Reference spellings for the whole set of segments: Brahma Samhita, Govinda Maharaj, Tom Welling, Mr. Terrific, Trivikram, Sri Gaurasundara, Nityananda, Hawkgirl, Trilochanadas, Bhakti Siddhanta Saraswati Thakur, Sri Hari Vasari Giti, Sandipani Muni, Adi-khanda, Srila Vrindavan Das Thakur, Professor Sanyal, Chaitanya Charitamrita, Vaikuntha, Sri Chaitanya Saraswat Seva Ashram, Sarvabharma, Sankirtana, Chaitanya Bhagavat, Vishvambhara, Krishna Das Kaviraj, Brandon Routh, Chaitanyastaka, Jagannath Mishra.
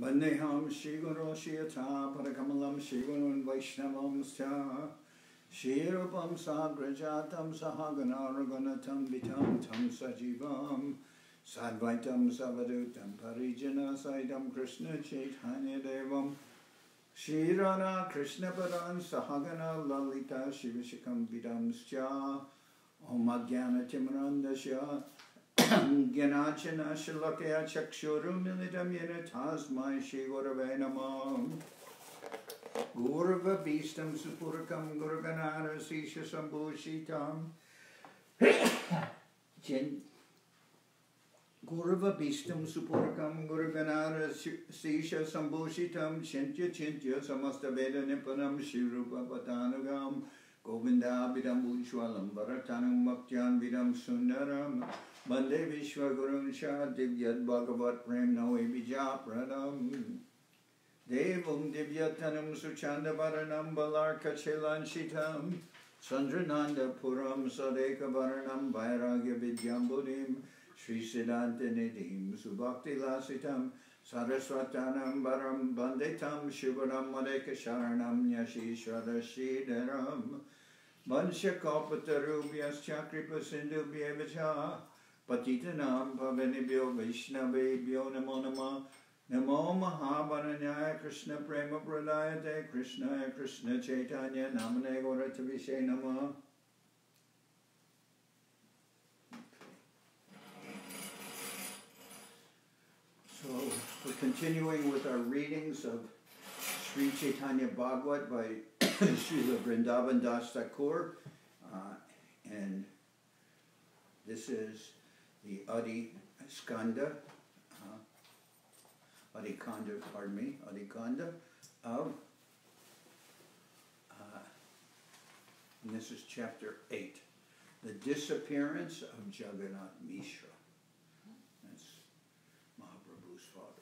Vandeham Shri Guru Shri Yatha Parakamalam Shri Gurun Vaishnavam Sya Shri Rupam Sagrajatam Sahagana Raghunatam Vitam Tam Sajivam Sadvaitam Savadutam Parijana Saidam Krishna Chaitanya Devam Shri Radha Krishna Padan Sahagana Lalita Shivishikam Vidam Sya Om Ajnana Timranda Sya Gyanachana Shilakaya Chakshurum Militam Yena Tasmai Shri Gurave Namam Gurva Beestam Supurakam Gurganara Sisha Sambhushitam Gurva Beestam Supurakam Gurganara Sisha Sambhushitam Chintya Chintya Samasta Veda Nipanam Shri Rupa Patanagam Govinda Vidam Ujwalam Bharatanam Bhaktyan Vidam Sundaram Bande Vishwa Gurun Shah Divyat Bhagavat Premno Evija Pranam Devum Divyatanam Suchanda Varanam Balarka Chilanshitam Sandrananda Puram Sadeka Varanam Vairagya Vidyambudim Sri Siddhanta Nidim Subhakti Lasitam Saraswatanam Varam Bandetam Shivaram Madeka Sharanam Yashishwara Shidharam Vansha Kapatarubhyas Chakripa Sindhu Bhyevacha Patitanam Pavanibhyo Vaishnavebhyo Namo Namah Namo Mahavananyaya Krishna Prema Pradayate Krishna Krishna Chaitanya Namane Gauratavishe Namah. So we're continuing with our readings of Sri Chaitanya Bhagavat by Srila Vrindavan Das Thakur, and this is the Adi-khanda, Adi-khanda of, and this is chapter 8, the disappearance of Jagannath Mishra. That's Mahaprabhu's father.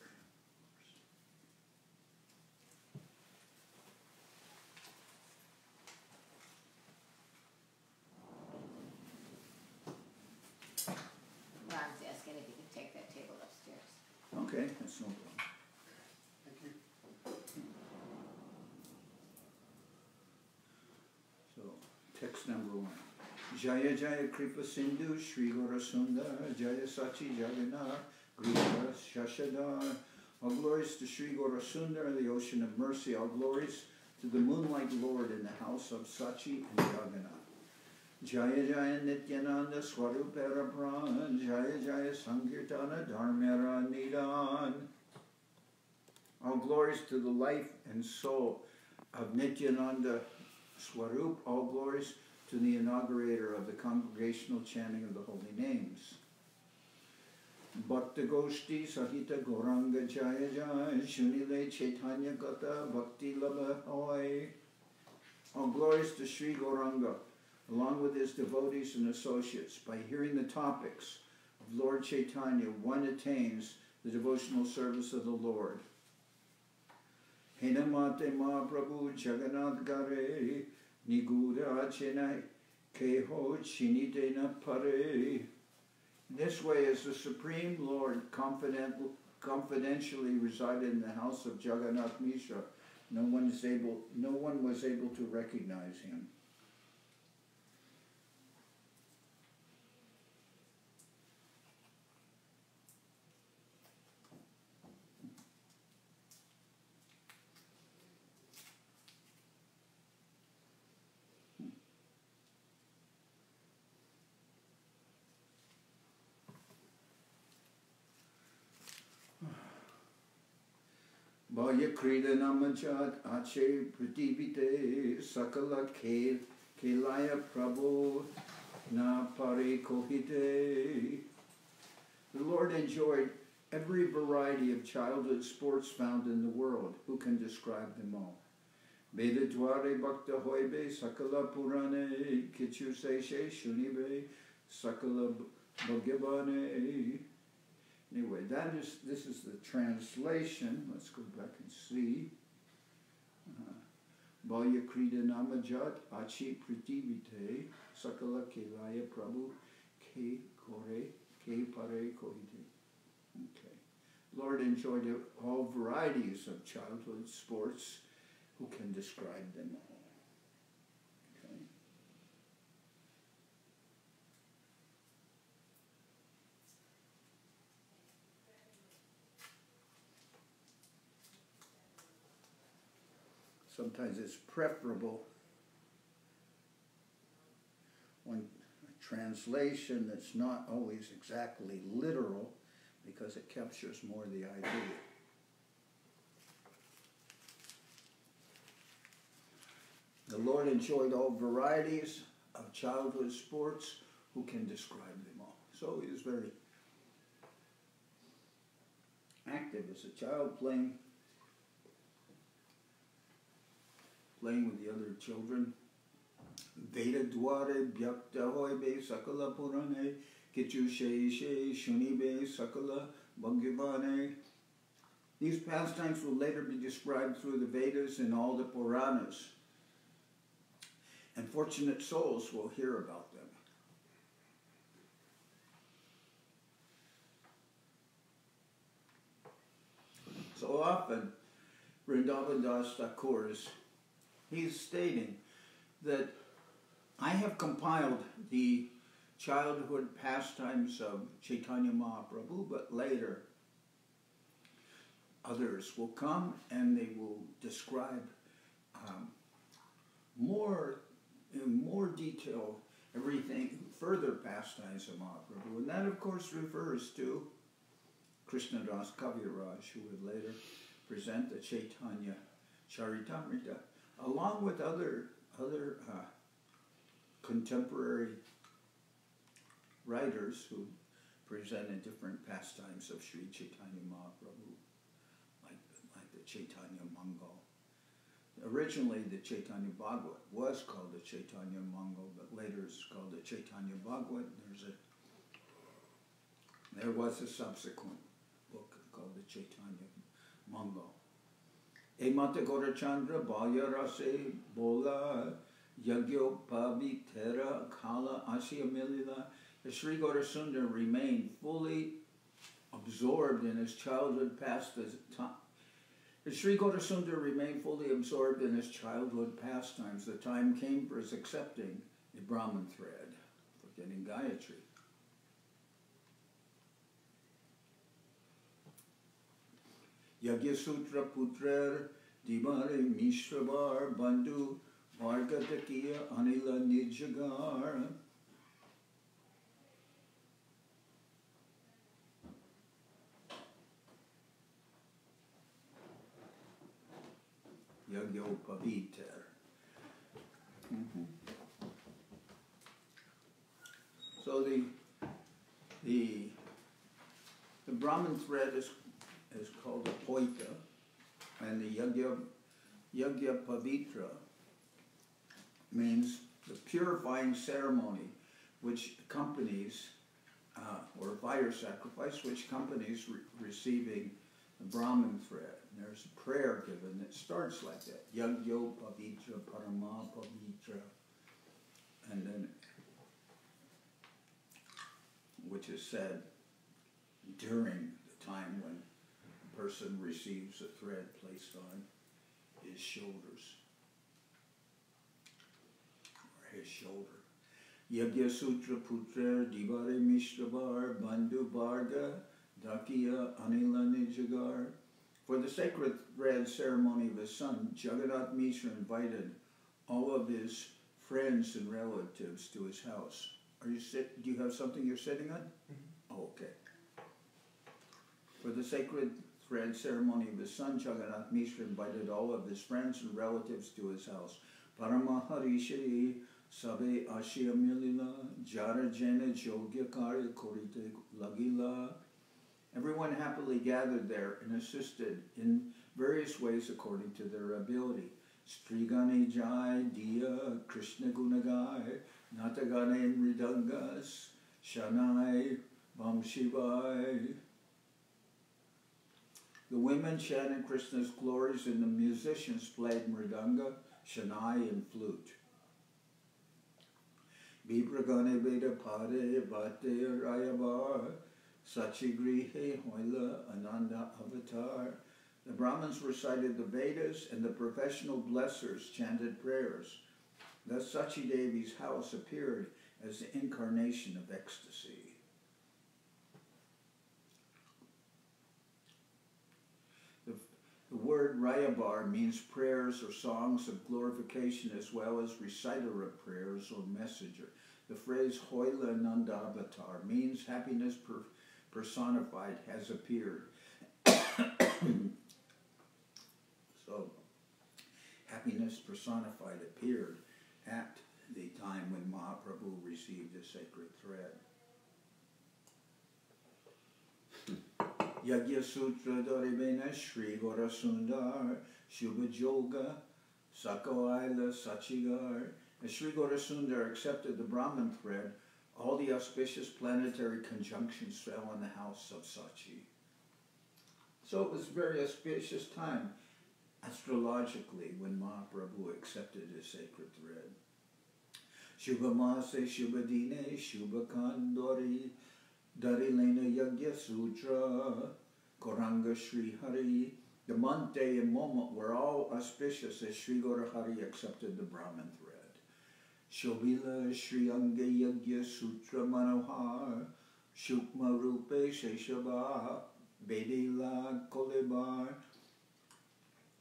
Okay, that's no problem. Thank you. So, text number 1. Jaya Jaya Kripa Sindhu, Sri Gaurasundara, Jaya Sachi Jagannath, Gripa Shashadar. All glories to Sri Gaurasundara, the ocean of mercy. All glories to the moonlight Lord in the house of Sachi and Jagannath. Jaya Jaya Nityananda Swarupera Pran Jaya Jaya Sankirtana Dharmera Nidan. All glories to the life and soul of Nityananda Swarup. All glories to the inaugurator of the congregational chanting of the holy names. Bhakta Goshti Sahita Gauranga Jaya Jaya Shunile Chaitanya Gata Bhakti Lalahoy. All glories to Sri Gauranga along with his devotees and associates. By hearing the topics of Lord Chaitanya, one attains the devotional service of the Lord. Henamate Mahaprabhu Jagannath Gare Nigura Chenai Keho Chinitena Pare. This way, as the Supreme Lord confidentially resided in the house of Jagannath Mishra, no one was able to recognize him. Bhaya krida namachat ache pritibite sakala kelaya prabhu na pare kohite. The Lord enjoyed every variety of childhood sports found in the world. Who can describe them all? Vedadware bhakta hoibe sakala purane kichu seishe shunibe sakala bhagavane. Anyway, this is the translation. Let's go back and see. Bhaya krida namajat achi pritivite sakala kelaya prabhu ke kore ke pare kohite. Okay. Lord enjoyed a whole varieties of childhood sports. Who can describe them all? Okay. Sometimes it's preferable when a translation that's not always exactly literal, because it captures more the idea. The Lord enjoyed all varieties of childhood sports. Who can describe them all? So he was very active as a child, playing with the other children. Veda Dware Bhyakta Hoibe Sakala Purane Kichu Sheishe Shunibe Sakala Bhagivane. These pastimes will later be described through the Vedas and all the Puranas. And fortunate souls will hear about them. So often, Vrindavan Das Thakur is stating that I have compiled the childhood pastimes of Chaitanya Mahaprabhu, but later others will come and they will describe in more detail everything, further pastimes of Mahaprabhu. And that, of course, refers to Krishna Das Kaviraj, who would later present the Chaitanya Charitamrita, along with other contemporary writers who presented different pastimes of Sri Chaitanya Mahaprabhu, like the Chaitanya Mangal. Originally, the Chaitanya Bhagavat was called the Chaitanya Mangal, but later it's called the Chaitanya Bhagavat. There was a subsequent book called the Chaitanya Mangal. Emata Gorachandra Balya Rase Bola Yagyopavi Tera Kala Asya Milila. Sri Gaurasundara remained fully absorbed in his childhood pastimes. Sri Gaurasundara remained fully absorbed in his childhood pastimes. The time came for his accepting the Brahman thread, forgetting Gayatri. Yagya Sutra Putrer Dimare Mishravar Bandhu Vargatakiya Anila Nijagar. So the Brahman thread is called a poika, and the yagya pavitra means the purifying ceremony which accompanies or fire sacrifice which accompanies receiving the Brahman thread. There's a prayer given that starts like that. Yagyo Pavitra Parama Pavitra. And then, which is said during the time when a person receives a thread placed on his shoulders. Or his shoulder. Yagya Sutra Putra Divare Mishrabar Bandhu Bharga Dakiya Anila Nijagar. For the sacred thread ceremony of his son, Jagannath Mishra invited all of his friends and relatives to his house. Do you have something you're sitting on? Mm-hmm. Oh, okay. For the sacred thread ceremony of his son, Jagannath Mishra invited all of his friends and relatives to his house. Paramaharishi Sabe Ashya Milila Jara Jena Jogya Kari Korite Lagila. Everyone happily gathered there and assisted in various ways according to their ability. Strigane Jai, Diya, Krishna Gunagai, Natagane Mridangas, Shanai, Vamshivai. The women chanted Krishna's glories and the musicians played Mridanga, Shanai, and flute. Bibragane Veda Pade, Vate Rayabar. Sachi grihe hoila anan Nityananda avatar, the Brahmins recited the Vedas and the professional blessers chanted prayers. Thus Sachi Devi's house appeared as the incarnation of ecstasy. The word Rayabar means prayers or songs of glorification as well as reciter of prayers or messenger. The phrase Hoila Nanda Avatar means happiness personified has appeared. So, happiness personified appeared at the time when Mahaprabhu received the sacred thread. Yagya Sutra Dorivena Sri Gaurasundara Shubha Yoga Sakoaila Sachigar. As Sri Gaurasundara accepted the Brahman thread, all the auspicious planetary conjunctions fell on the house of Sachi. So it was a very auspicious time astrologically when Mahaprabhu accepted his sacred thread. Shubha Mase Shubha Dine Shubha Kandori Darilena Yagya Sutra Koranga Sri Hari. The month, day, and moment were all auspicious as Sri Gaurahari accepted the Brahman thread. Shobila Sri Anga Yagya Sutra Manohar Shukma Rupe Sheshava Bedila Kolebar.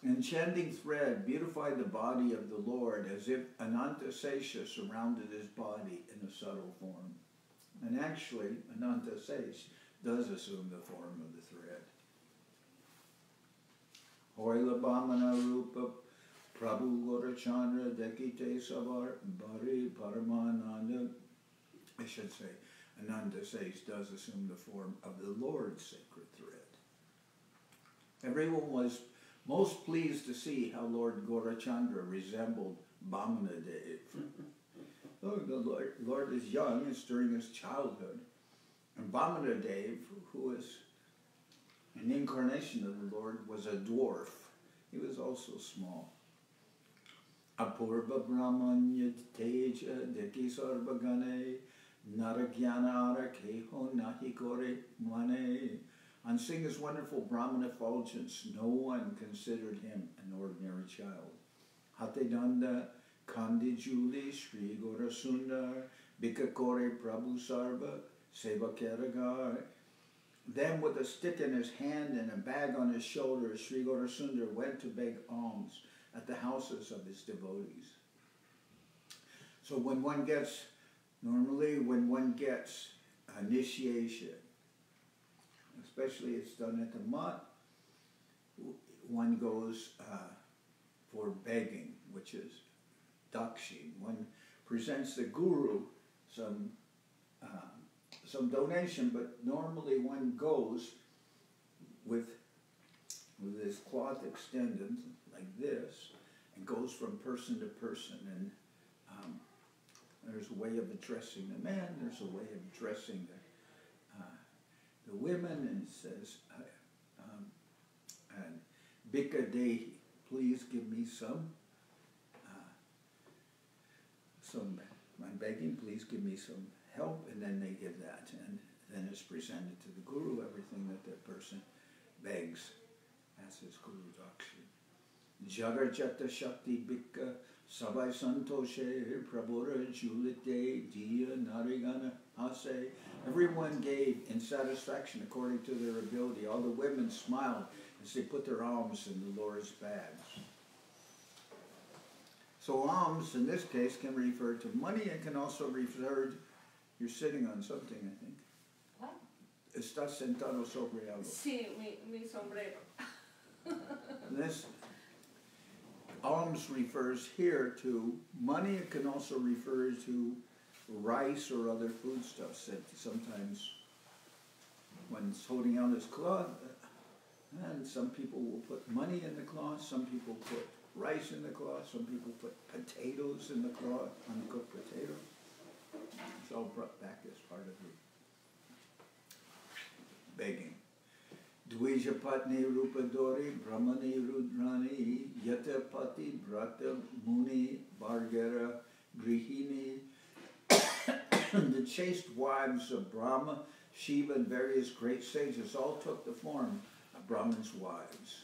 Enchanting thread beautified the body of the Lord as if Anantasesha surrounded his body in a subtle form. And actually, Anantasesh does assume the form of the thread. Hoila Bhamana Rupa Prabhu Gorachandra Dekite Savar Bari Paramananda. I should say, Anantasesh does assume the form of the Lord's sacred thread. Everyone was most pleased to see how Lord Gorachandra resembled Vamanadeva. Oh, the Lord is young, it's during his childhood. And Vamanadeva, who is an incarnation of the Lord, was a dwarf. He was also small. Apurva Brahmanya Teja Deki Sarvagane Naragyana Arakeho Nahikore Mane. On seeing his wonderful Brahman effulgence, no one considered him an ordinary child. Hatedanda Kandijuli Sri Gaurasundar Bhikakore Prabhu Sarva Sevakaragar. Then with a stick in his hand and a bag on his shoulder, Sri Gaurasundar went to beg alms at the houses of his devotees. So when one gets, normally when one gets initiation, especially it's done at the mutt, one goes for begging, which is dakshin. One presents the guru some donation, but normally one goes with this cloth extended like this and goes from person to person. And there's a way of addressing the men, there's a way of addressing the women, and says, and Bhikha Dehi, please give me some, I'm begging, please give me some help, and then they give that, and then it's presented to the guru, everything that that person begs. That's his guru dakshin. Jagarjata Shakti Bhikha Sabai Santoshe Prabhura Julite Diya Narigana Hase. Everyone gave in satisfaction according to their ability. All the women smiled as they put their alms in the Lord's bags. So alms in this case can refer to money and can also refer to, you're sitting on something, I think. What? Estás sentado sobre algo. Sí, mi sombrero. This alms refers here to money. It can also refer to rice or other foodstuffs that sometimes one's holding out his cloth, and some people will put money in the cloth, some people put rice in the cloth, some people put potatoes in the cloth, uncooked potato. It's all brought back as part of the begging. Dvijapatni Rupadori Brahmani Rudrani Yatapati Brata Muni Bhargara Grihini. The chaste wives of Brahma, Shiva, and various great sages all took the form of Brahmins' wives.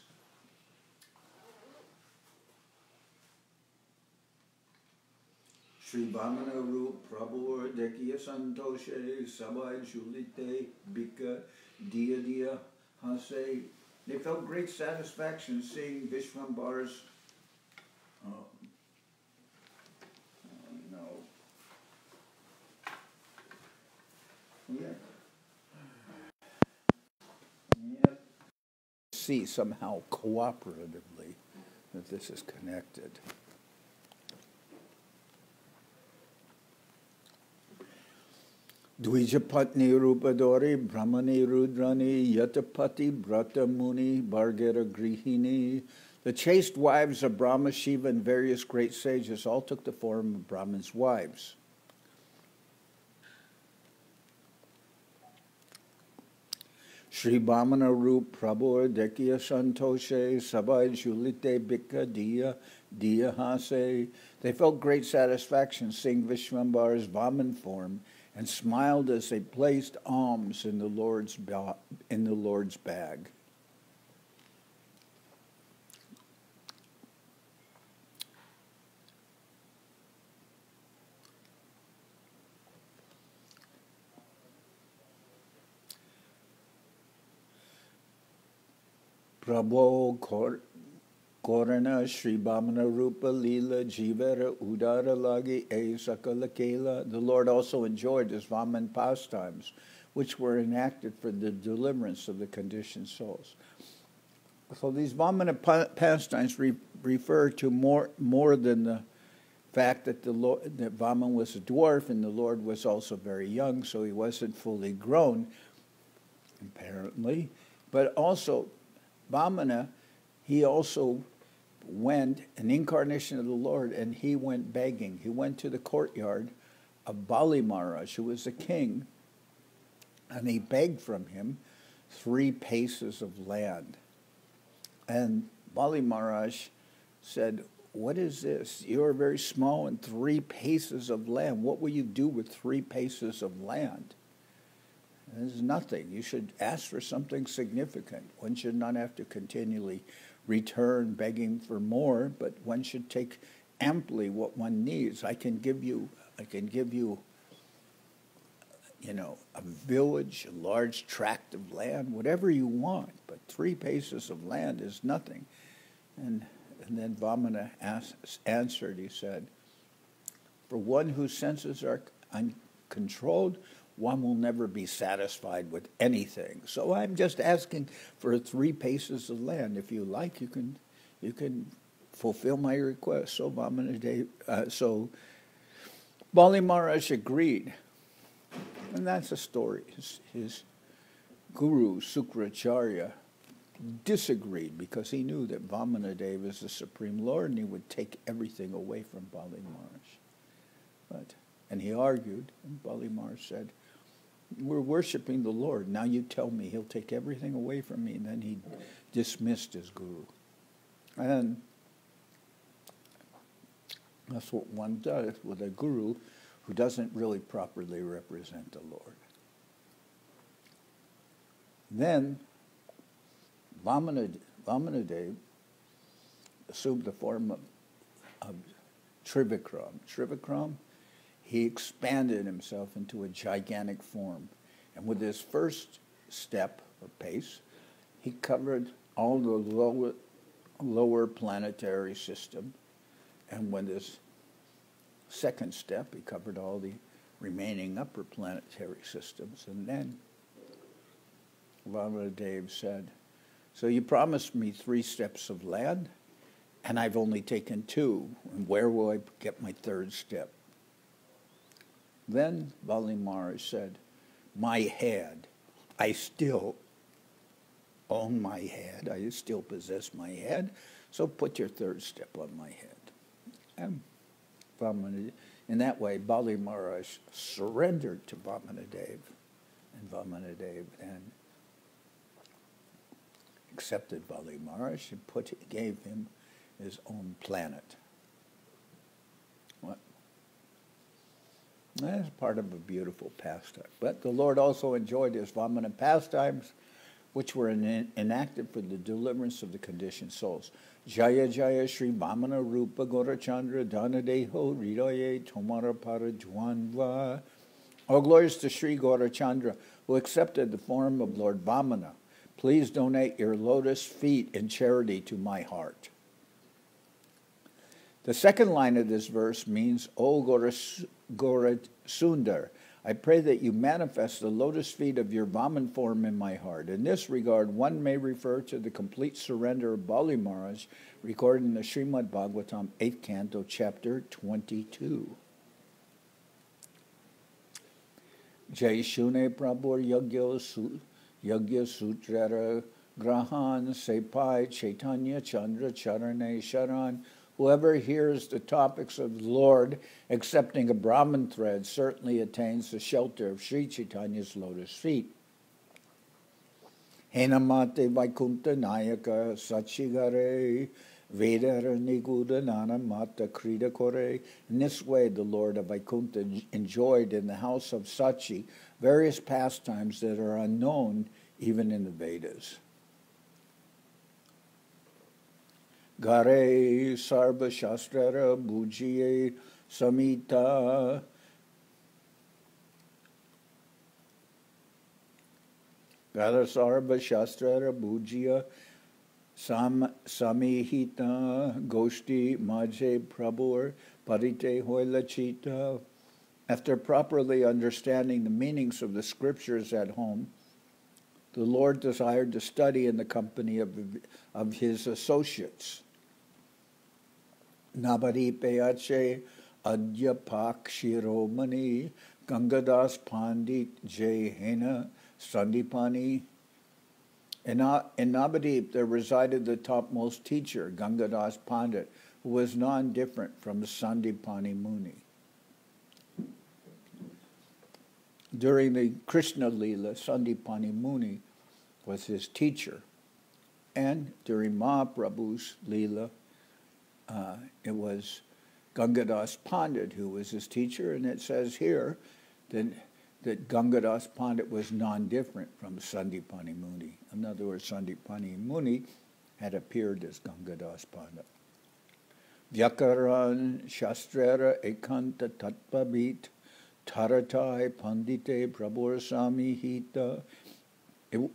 Sri Vamana Rup Prabhuvar Dekiya Santoshe Sabai Julite Bika Dia Dia Hase. They felt great satisfaction seeing Vishvambhara's see somehow cooperatively that this is connected. Dvijapatni rupadori brahmani rudrani yatapati brata muni bhargera grihini. The chaste wives of Brahma, Shiva, and various great sages all took the form of Brahmin's wives. Sri Bhamana Rup Prabhur Dekiya Santoshe Sabai Julite Bika Diya Diya Hase. They felt great satisfaction seeing Vishvambhara's Vamana form and smiled as they placed alms in the Lord's bag. Prabho Korana Sri Bhamana Rupa Lila Jivara Udara Lagi E Sakala Kela. The Lord also enjoyed his Vaman pastimes, which were enacted for the deliverance of the conditioned souls. So these Vamana pastimes refer to more than the fact that that Vaman was a dwarf and the Lord was also very young, so he wasn't fully grown, apparently, but also Vamana, he also went, an incarnation of the Lord, and he went begging. He went to the courtyard of Bali Maharaj, who was the king, and he begged from him 3 paces of land. And Bali Maharaj said, "What is this? You are very small and 3 paces of land. What will you do with 3 paces of land? This is nothing. You should ask for something significant. One should not have to continually return begging for more, but one should take amply what one needs. I can give you, a village, a large tract of land, whatever you want, but 3 paces of land is nothing." And then Vamana answered, he said, "For one whose senses are uncontrolled, one will never be satisfied with anything. So I'm just asking for 3 paces of land. If you like, you can fulfill my request." So Bali Maharaj agreed. And that's a story. His guru, Sukracharya, disagreed because he knew that Vamanadeva is the Supreme Lord and he would take everything away from Bali Maharaj. And he argued, and Bali Maharaj said, "We're worshiping the Lord. Now you tell me he'll take everything away from me." And then he dismissed his guru. And that's what one does with a guru who doesn't really properly represent the Lord. Then Vamanadeva assumed the form of Trivikram. Trivikram, he expanded himself into a gigantic form. And with his first step, or pace, he covered all the lower planetary system. And with his second step, he covered all the remaining upper planetary systems. And then Vamanadeva said, "So you promised me 3 steps of land, and I've only taken 2. And where will I get my 3rd step? Then Bali Maharaj said, "My head, I still own my head, I still possess my head, so put your 3rd step on my head." And in that way, Bali Maharaj surrendered to Vamanadeva, and Vamanadeva then accepted Bali Maharaj and gave him his own planet. That's part of a beautiful pastime. But the Lord also enjoyed his Vamana pastimes, which were enacted for the deliverance of the conditioned souls. Jaya Jaya Shri Vamana Rupa Gorachandra Dana Deho Ridoye Tomara Para Jwanva. All glories to Sri Gaurachandra, who accepted the form of Lord Vamana. Please donate your lotus feet in charity to my heart. The second line of this verse means, O Gaurasundara, I pray that you manifest the lotus feet of your Vaman form in my heart. In this regard, one may refer to the complete surrender of Bali Maharaj, recorded in the Srimad Bhagavatam, 8th Canto, Chapter 22. Jai Shune Prabhur Yagya Sutrara Grahan Sepai Chaitanya Chandra Charane Sharan. Whoever hears the topics of the Lord, accepting a Brahman thread, certainly attains the shelter of Sri Chaitanya's lotus feet. Henamate Vaikuntha Nayaka Satchigare Vedara Nigudanana Mata Krida Kore. In this way, the Lord of Vaikuntha enjoyed in the house of Sachi various pastimes that are unknown even in the Vedas. Gare Sarva Shastrara Bhujiye Samita Gare Sarva Shastrara Bhujiya Samihita Goshti Maje Prabhur Parite Hoilachita. After properly understanding the meanings of the scriptures at home, the Lord desired to study in the company of his associates. Navadvipa Adyapakshiromani Gangadas Pandit Jayena Sandipani. In Navadvipa there resided the topmost teacher, Gangadas Pandit, who was non-different from Sandipani Muni. During the Krishna Lila, Sandipani Muni was his teacher. And during Mahaprabhu's Lila, it was Gangadas Pandit who was his teacher. And it says here that Gangadas Pandit was non-different from Sandipani Muni. In other words, Sandipani Muni had appeared as Gangadas Pandit. Vyakaran Shastrera Ekanta Tatpavit Taratai Pandite Prabhur Samihita.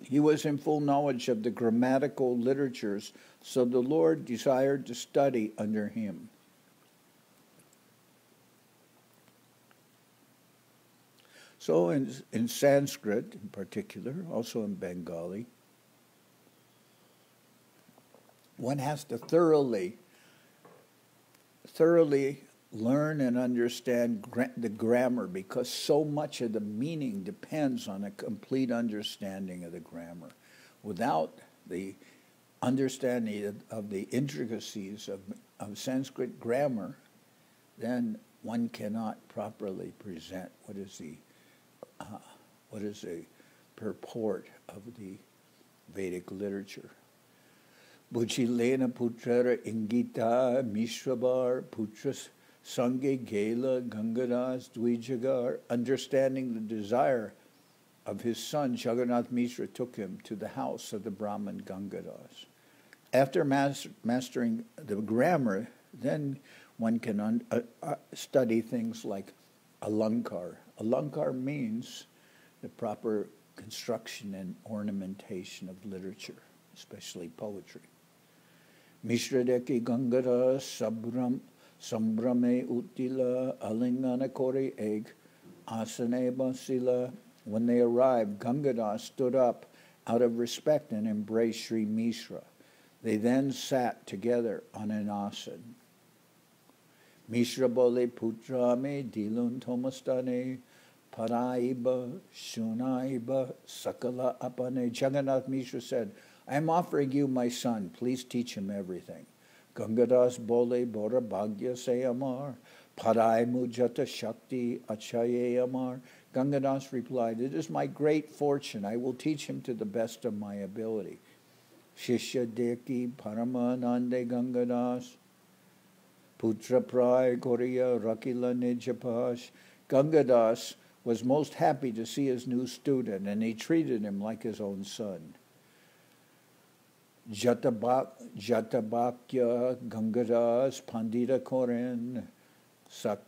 He was in full knowledge of the grammatical literatures, so the Lord desired to study under him. So in Sanskrit in particular, also in Bengali, one has to thoroughly learn and understand the grammar, because so much of the meaning depends on a complete understanding of the grammar. Without the understanding of the intricacies of Sanskrit grammar, then one cannot properly present what is the purport of the Vedic literature. Bhuchilena putrara ingita mishrabar putras Sange Gela Gangadas Dvijagar. Understanding the desire of his son, Jagannath Mishra took him to the house of the Brahman Gangadas. After mastering the grammar, then one can study things like alankar. Alankar means the proper construction and ornamentation of literature, especially poetry. Mishra Deki Gangadas Sabram Sambrame Uttila Alinganakori Eg Asaneba Sila. When they arrived, Gangadas stood up out of respect and embraced Sri Mishra. They then sat together on an asan. Mishra Bole Putrame Dilun Tomastane Paraiba Shunaiba Sakala Apane. Jagannath Mishra said, I am offering you my son, please teach him everything. Gangadas Bole Bora Bhagya Sayamar Parai Mujata Shakti Achaye Amar. Gangadas replied, it is my great fortune. I will teach him to the best of my ability. Shishya Deki Paramanande Gangadas Putra Prai Koriya Rakila Nijapash. Gangadas was most happy to see his new student, and he treated him like his own son. Jatabakya Gangadas Pandita Koren Sakrit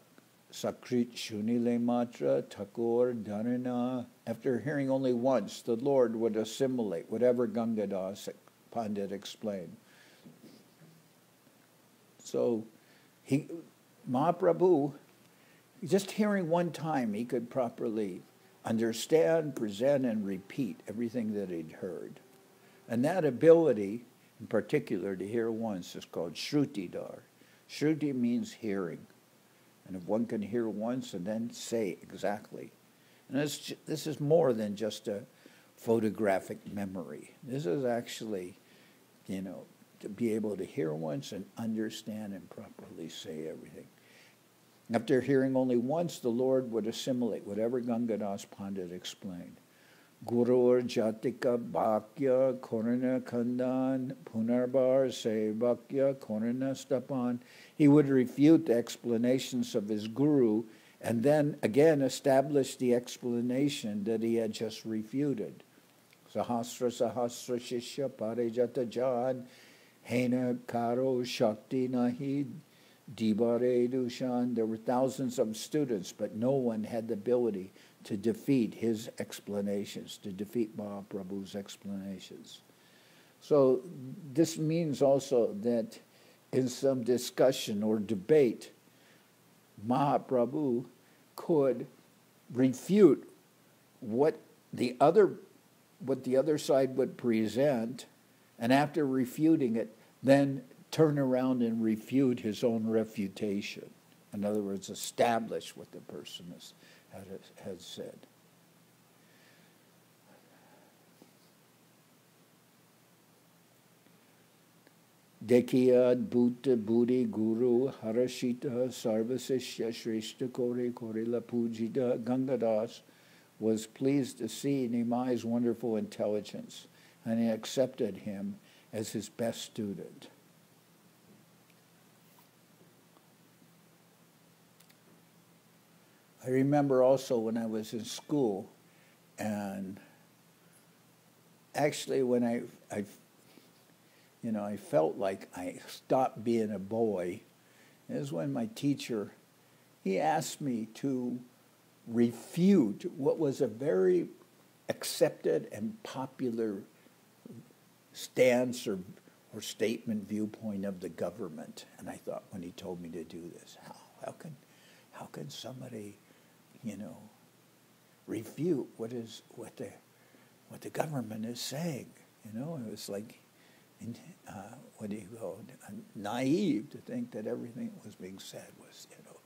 Shunile Matra Thakur Dharana. After hearing only once, the Lord would assimilate whatever Gangadas Pandit explained. So Mahaprabhu, just hearing one time, he could properly understand, present, and repeat everything that he'd heard. And that ability, in particular, to hear once is called Shrutidhar. Shruti means hearing. And if one can hear once and then say exactly. And this is more than just a photographic memory. This is actually, you know, to be able to hear once and understand and properly say everything. After hearing only once, the Lord would assimilate whatever Gangadas Pandit explained. Gurur Jatika Bhakya Korana Khandan Punarbar Sevakya Korana Stapan. He would refute the explanations of his guru and then again establish the explanation that he had just refuted. Sahasra Sahasra Shishya Parijata Jan Hena Karo Shakti Nahi Dibare Dushan. There were thousands of students, but no one had the ability to defeat his explanations, to defeat Mahaprabhu's explanations. So this means also that in some discussion or debate, Mahaprabhu could refute what the other side would present, and after refuting it, then turn around and refute his own refutation. In other words, establish what the person has said. Dekiyad Bhuta Budi Guru Harashita Sarvasishya Shrishta Kori Korila Pujita. Gangadas was pleased to see Nimai's wonderful intelligence, and he accepted him as his best student. I remember also when I was in school, and actually when I felt like I stopped being a boy, is when my teacher, he asked me to refute what was a very accepted and popular stance or statement, viewpoint of the government. And I thought, when he told me to do this, how can somebody, you know, refute what the government is saying? You know, it was like, naive to think that everything that was being said was, you know,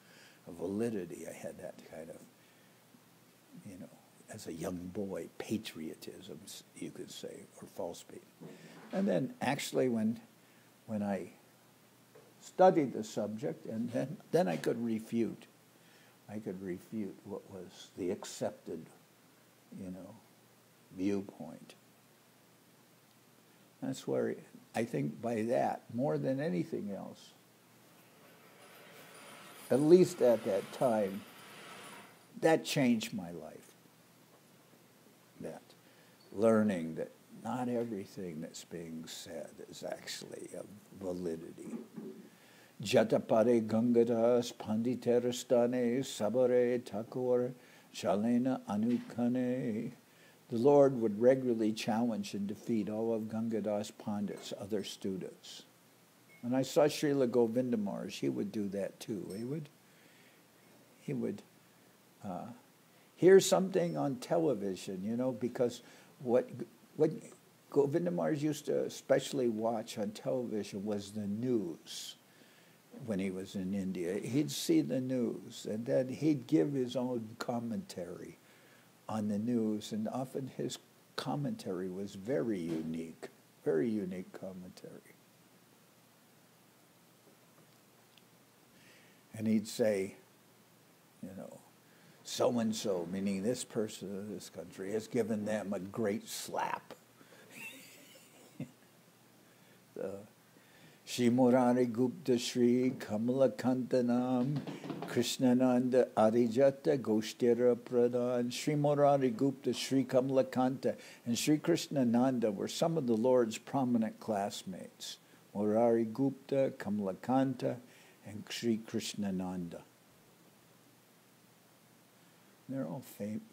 a validity. I had that kind of, you know, as a young boy, patriotism, you could say, or false patriotism. And then actually when I studied the subject, and then I could refute. I could refute what was the accepted, you know, viewpoint. That's where I think by that, more than anything else, at least at that time, that changed my life. That learning that not everything that's being said is actually of validity. Jatapare Gangadas Panditerastane Sabare Thakur Shalena Anukane. The Lord would regularly challenge and defeat all of Gangadas Pandit's other students. And I saw Srila Govinda Maharaj, he would do that too. He would hear something on television, you know, because what Govinda Maharaj used to especially watch on television was the news. When he was in India, he'd see the news, and then he'd give his own commentary on the news, and often his commentary was very unique commentary. And he'd say, you know, so-and-so, meaning this person in this country, has given them a great slap. Sri Morari Gupta Sri Kamalakantanam Krishnananda Arijata Goshtira Pradhan. Sri Morari Gupta Sri Kamalakanta and Sri Krishnananda were some of the Lord's prominent classmates. Morari Gupta, Kamalakanta, and Sri Krishnananda. They're all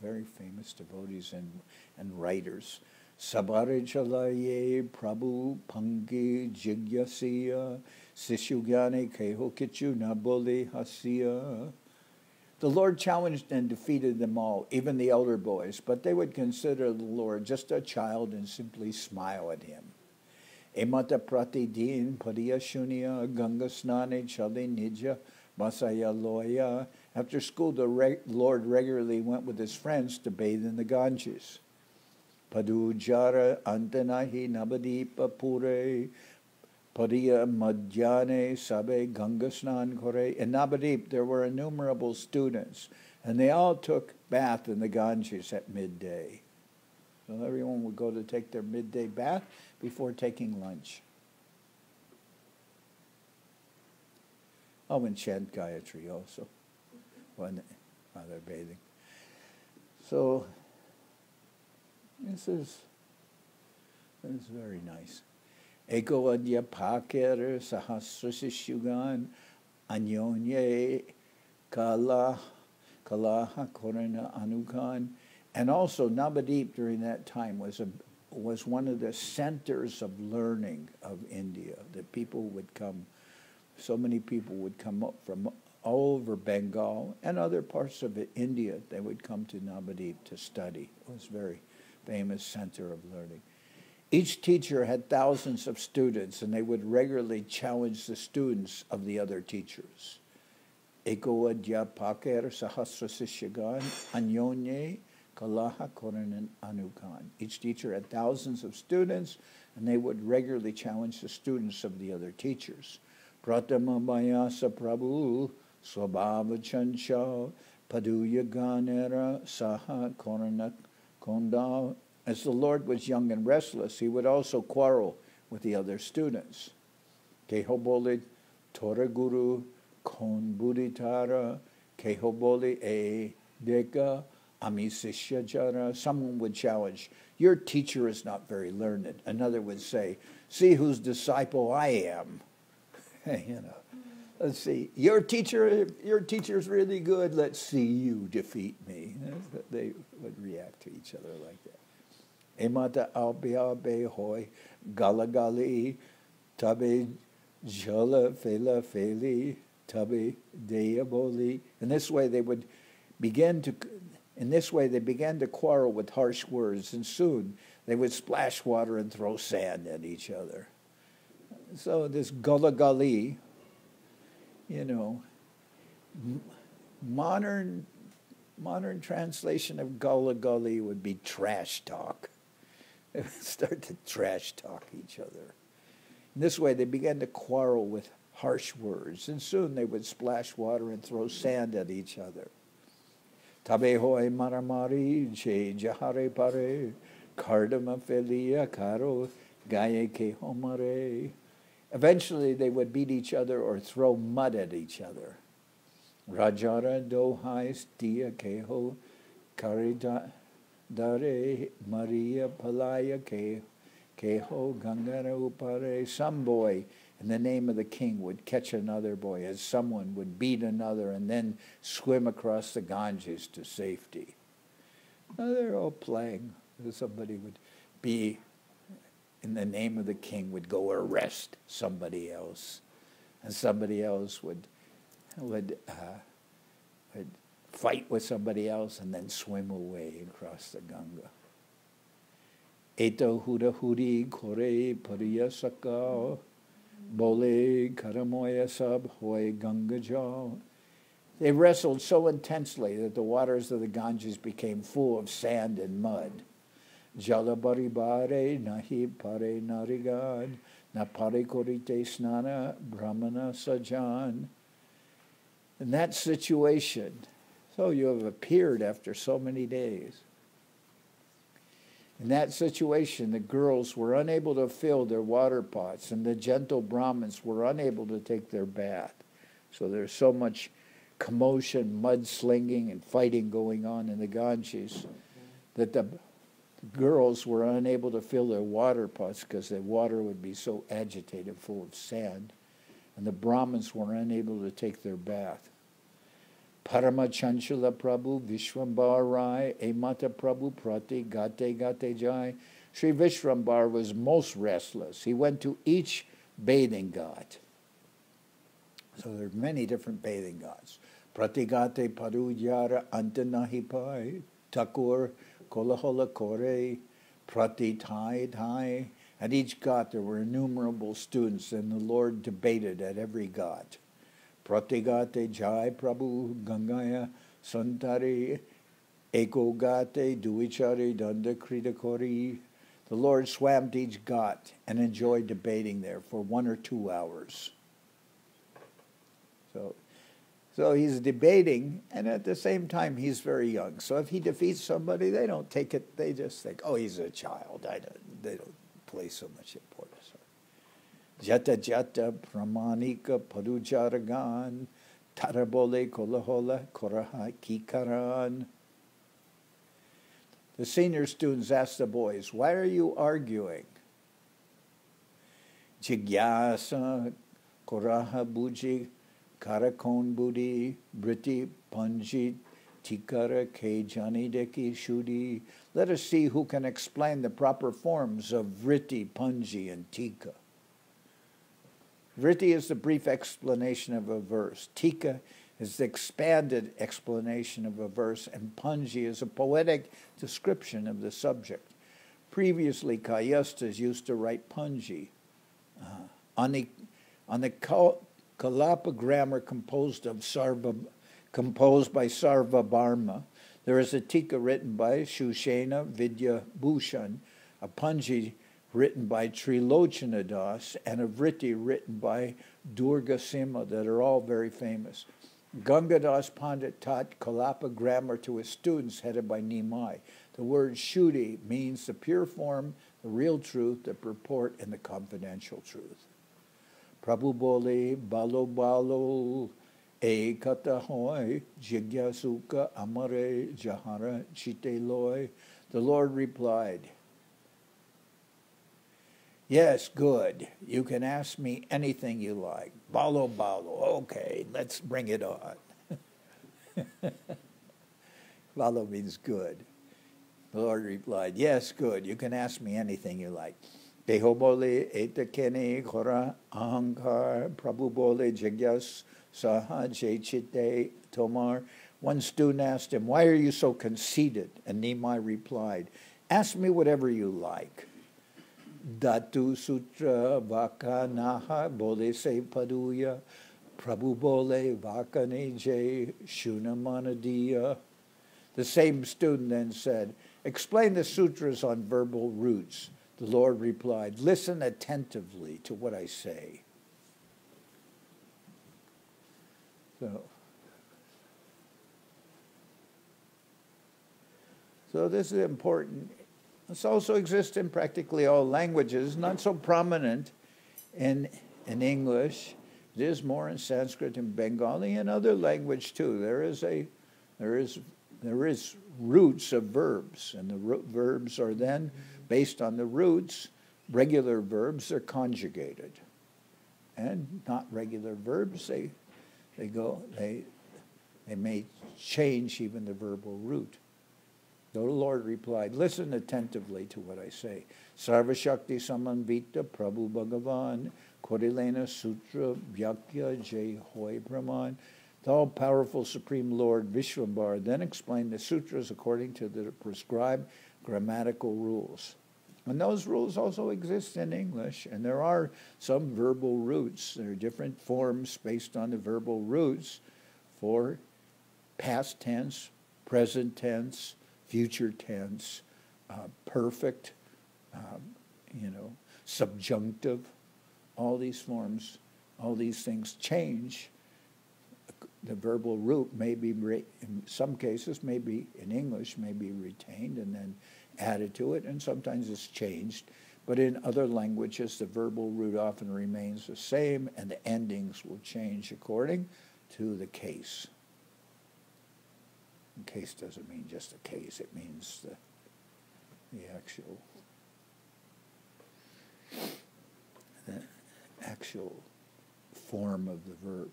very famous devotees and writers. Sabharajalaye Prabhu Pangi Jigyasiya Sishugyane Kehokichu Nabole Hasiya. The Lord challenged and defeated them all, even the elder boys, but they would consider the Lord just a child and simply smile at him. Emata pratidin pariya shunya gangasnane chali nija masaya loya. After school, the Lord regularly went with his friends to bathe in the Ganges. Padujara antanahi nabadipa pure pariya madhyane sabe gangasnan kore. In Navadvipa, there were innumerable students, and they all took bath in the Ganges at midday. So everyone would go to take their midday bath before taking lunch. Oh, and chant Gayatri also when they're bathing. So this is very nice. Ego adya pakera sahasrasishugan anyonye kalaha korana anukan. And also Navadvipa during that time was one of the centers of learning of India. The people would come, so many people would come up from all over Bengal and other parts of India. They would come to Navadvipa to study. It was a very famous center of learning. Each teacher had thousands of students, and they would regularly challenge the students of the other teachers. Eko adya paker sahasra sishyagan anyonye Kalaha Koran Anukan. Each teacher had thousands of students, and they would regularly challenge the students of the other teachers. Pratama Mayasa Prabhu Swabhava Chancha Paduya Ganera Saha Koranat Kondal. As the Lord was young and restless, he would also quarrel with the other students. Kehobolit Toraguru Konbuditara Kehoboli E Deka Amisishajara. Someone would challenge, your teacher is not very learned. Another would say, see whose disciple I am. Let's see, your teacher is really good. Let's see you defeat me. They would react to each other like that. Emata albia behoi galagali tabe jala fela feli tabe deaboli. In this way, they began to quarrel with harsh words, and soon they would splash water and throw sand at each other. So this galagali, modern translation of galagali would be trash talk. They would start to trash talk each other. In this way, they began to quarrel with harsh words, and soon they would splash water and throw sand at each other. Tabehoi maramari che jahare pare kardama felia karo gaye ke homare. Eventually they would beat each other or throw mud at each other. Rajara dohai stia keho karida dare maria palaya keho gangara upare. Some boy in the name of the king would catch another boy as someone would beat another and then swim across the Ganges to safety. Now they're all playing. Somebody would be, in the name of the king, would go arrest somebody else. And somebody else would fight with somebody else and then swim away across the Ganga. Eto huda hudi kore pariyasakao. Bole karamoya sab hoy gangajal. They wrestled so intensely that the waters of the Ganges became full of sand and mud. Jalabaribare nahi pare narigad na pare korite snana brahmana sajan. In that situation, so you have appeared after so many days. In that situation, the girls were unable to fill their water pots, and the gentle Brahmins were unable to take their bath. So there's so much commotion, mudslinging, and fighting going on in the Ganges that the girls were unable to fill their water pots because the water would be so agitated, full of sand, and the Brahmins were unable to take their bath. Paramachanchala Prabhu Vishvambharai Emata Prabhu Prati Gate Gate Jai. Sri Vishvambhara was most restless. He went to each bathing ghat. So there are many different bathing ghats. Prati Gate Paru Yara Antanahi Pai Takur Kolahola Kore Prati Thai Thai. At each ghat there were innumerable students, and the Lord debated at every ghat. Pratigate Jai Prabhu Gangaya Santari Ekogate Duichari Danda Kritakori. The Lord swam to each ghat and enjoyed debating there for 1 or 2 hours. So he's debating, and at the same time he's very young. So if he defeats somebody, they don't take it. They just think, oh, he's a child. They don't place so much importance. Jata jata pramanika padujaragan tarabole kolahola koraha kikaran. The senior students asked the boys, why are you arguing? Jigyasa koraha buji karakon budi briti panjit tikara ke janideki shudi. Let us see who can explain the proper forms of vriti, panji, and tika. Vritti is the brief explanation of a verse. Tika is the expanded explanation of a verse. And Panji is a poetic description of the subject. Previously, Kayasthas used to write Panji. On the Kalapa grammar composed by Sarvabharma, there is a Tika written by Shushena Vidya Bhushan, a Panji written by Trilochanadas, and a vritti written by Durga Sima, that are all very famous. Gangadas Pandit taught Kalapa grammar to his students, headed by Nimai. The word Shudi means the pure form, the real truth, the purport, and the confidential truth. Prabhu Bole Balo Balo E Katahoi Jigyasuka Amare Jahara Chiteloi. The Lord replied, yes, good. You can ask me anything you like. Balo, balo. Okay, let's bring it on. Balo means good. The Lord replied, yes, good. You can ask me anything you like. Behobole etakene kora ahankar prabhubole jigyas saha jechite tomar. One student asked him, why are you so conceited? And Nimai replied, ask me whatever you like. Datu sutra vaka naha bole se paduya prabhu bole vaka neje shunamanadiya. The same student then said, explain the sutras on verbal roots. The Lord replied, listen attentively to what I say. So this is important. This also exists in practically all languages, not so prominent in English. It is more in Sanskrit and Bengali and other language too. There is roots of verbs, and the verbs are then, based on the roots, regular verbs are conjugated, and not regular verbs they may change even the verbal root. The Lord replied, listen attentively to what I say. Sarva Shakti Samanvita Prabhu Bhagavan Korilena Sutra Vyakya Jai Hoi Brahman. The all-powerful Supreme Lord Vishvambhara then explained the sutras according to the prescribed grammatical rules. And those rules also exist in English, and there are some verbal roots. There are different forms based on the verbal roots for past tense, present tense, future tense, perfect, subjunctive. All these forms, all these things change. The verbal root may be, in some cases, may be in English, may be retained, and then added to it, and sometimes it's changed. But in other languages, the verbal root often remains the same, and the endings will change according to the case. And case doesn't mean just a case, it means the actual form of the verb.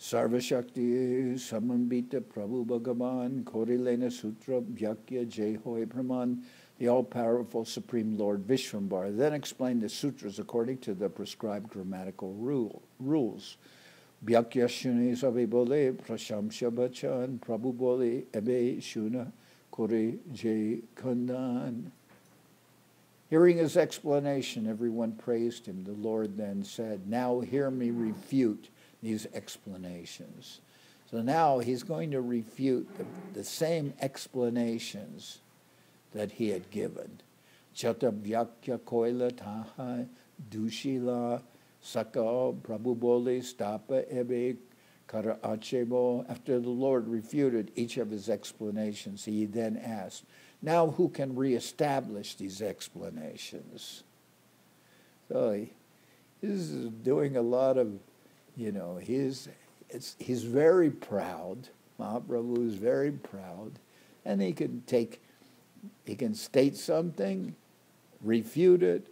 Sarva Shakti Samambita Prabhu Bhagavan Korilena Sutra Bhyakya Jehoi Brahman. The all-powerful Supreme Lord Vishvambhara then explained the sutras according to the prescribed grammatical rules. Bhyakya Shuni Savibole Prashamsha Bachan Prabhu Bole Ebe Shuna Kori Je Kundan. Hearing his explanation, everyone praised him. The Lord then said, "Now hear me refute these explanations." So now he's going to refute the same explanations that he had given. Chatabhyakya koila taha dushila saka prabhuboli stapa ebe kara achebo. After the Lord refuted each of his explanations, he then asked, "Now who can reestablish these explanations?" So he's doing a lot of, he's very proud. Mahaprabhu is very proud, and he can state something, refute it,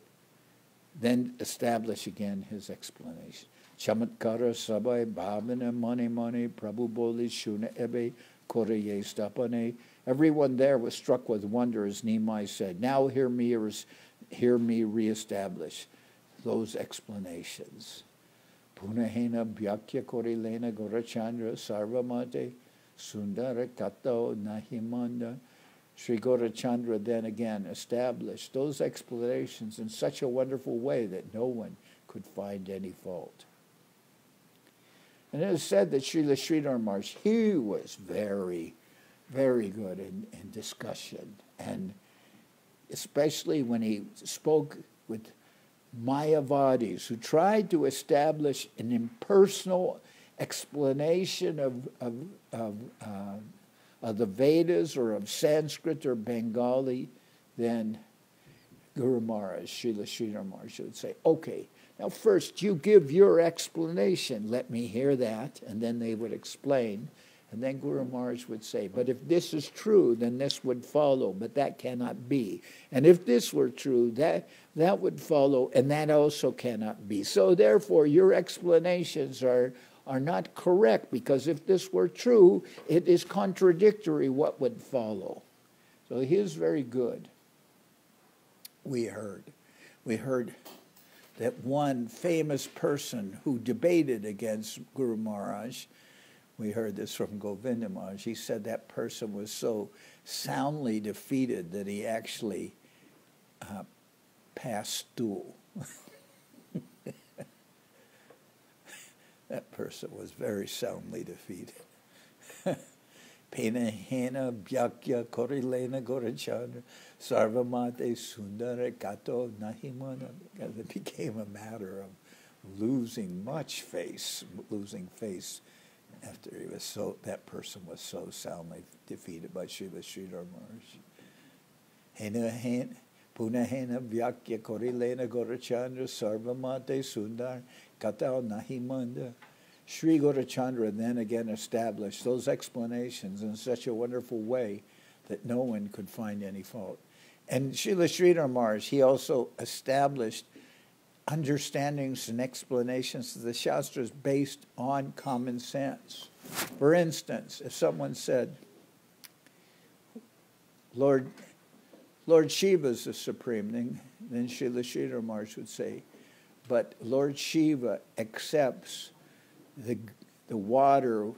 then establish again his explanation. Chamatkara sabai bhavana mani mani prabhu boli shuna ebe koreye stapane. Everyone there was struck with wonder as Nimai said, "Now hear me reestablish those explanations." Punahena bhyakya korilena gorachandra sarvamate sundara kato nahimanda. Sri Gaurachandra then again established those explanations in such a wonderful way that no one could find any fault. And it is said that Srila Sridhar Maharaj, he was very, very good in discussion, and especially when he spoke with Mayavadis who tried to establish an impersonal explanation of the Vedas or of Sanskrit or Bengali, then Guru Maharaj, Srila Sridhar Maharaj would say, "Okay, now first you give your explanation, let me hear that," and then they would explain. And then Guru Maharaj would say, "But if this is true, then this would follow, but that cannot be. And if this were true, that would follow, and that also cannot be. So therefore, your explanations are not correct, because if this were true, it is contradictory what would follow." So he is very good. We heard that one famous person who debated against Guru Maharaj, we heard this from Govinda Maharaj, he said that person was so soundly defeated that he actually passed stool. That person was very soundly defeated. Penahena bhyakya korilena gorachandra sarvamate sundara kato nahimana. It became a matter of losing face after he was that person was so soundly defeated by Srila Sridhar Maharaj. Punahena vyakya korilena gorachandra sarvamate sundar katao nahimanda. Sri Gaurachandra then again established those explanations in such a wonderful way that no one could find any fault. And Srila Sridhar Maharaj, he also established understandings and explanations of the Shastras based on common sense. For instance, if someone said, Lord Shiva is the supreme thing, then Srila Sridhar Maharaj would say, "But Lord Shiva accepts the water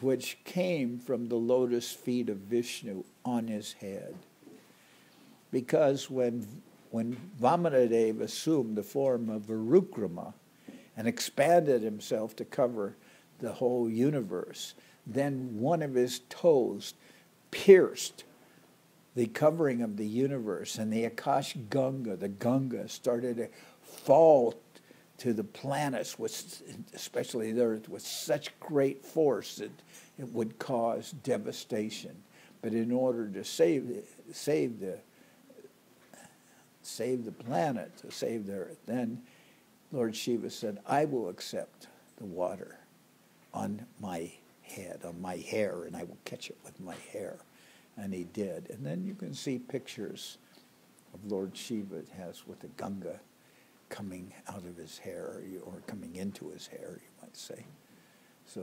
which came from the lotus feet of Vishnu on his head." Because when Vamanadeva assumed the form of Virukrama and expanded himself to cover the whole universe, then one of his toes pierced the covering of the universe, and the Akash Ganga, the Ganga, started to fall to the planets, especially the earth, with such great force that it would cause devastation. But in order to save the save the planet, to save the earth. Then Lord Shiva said, I will accept the water on my head, on my hair, and I will catch it with my hair. And he did. And then you can see pictures of Lord Shiva it has with the Ganga coming out of his hair, or coming into his hair, you might say. So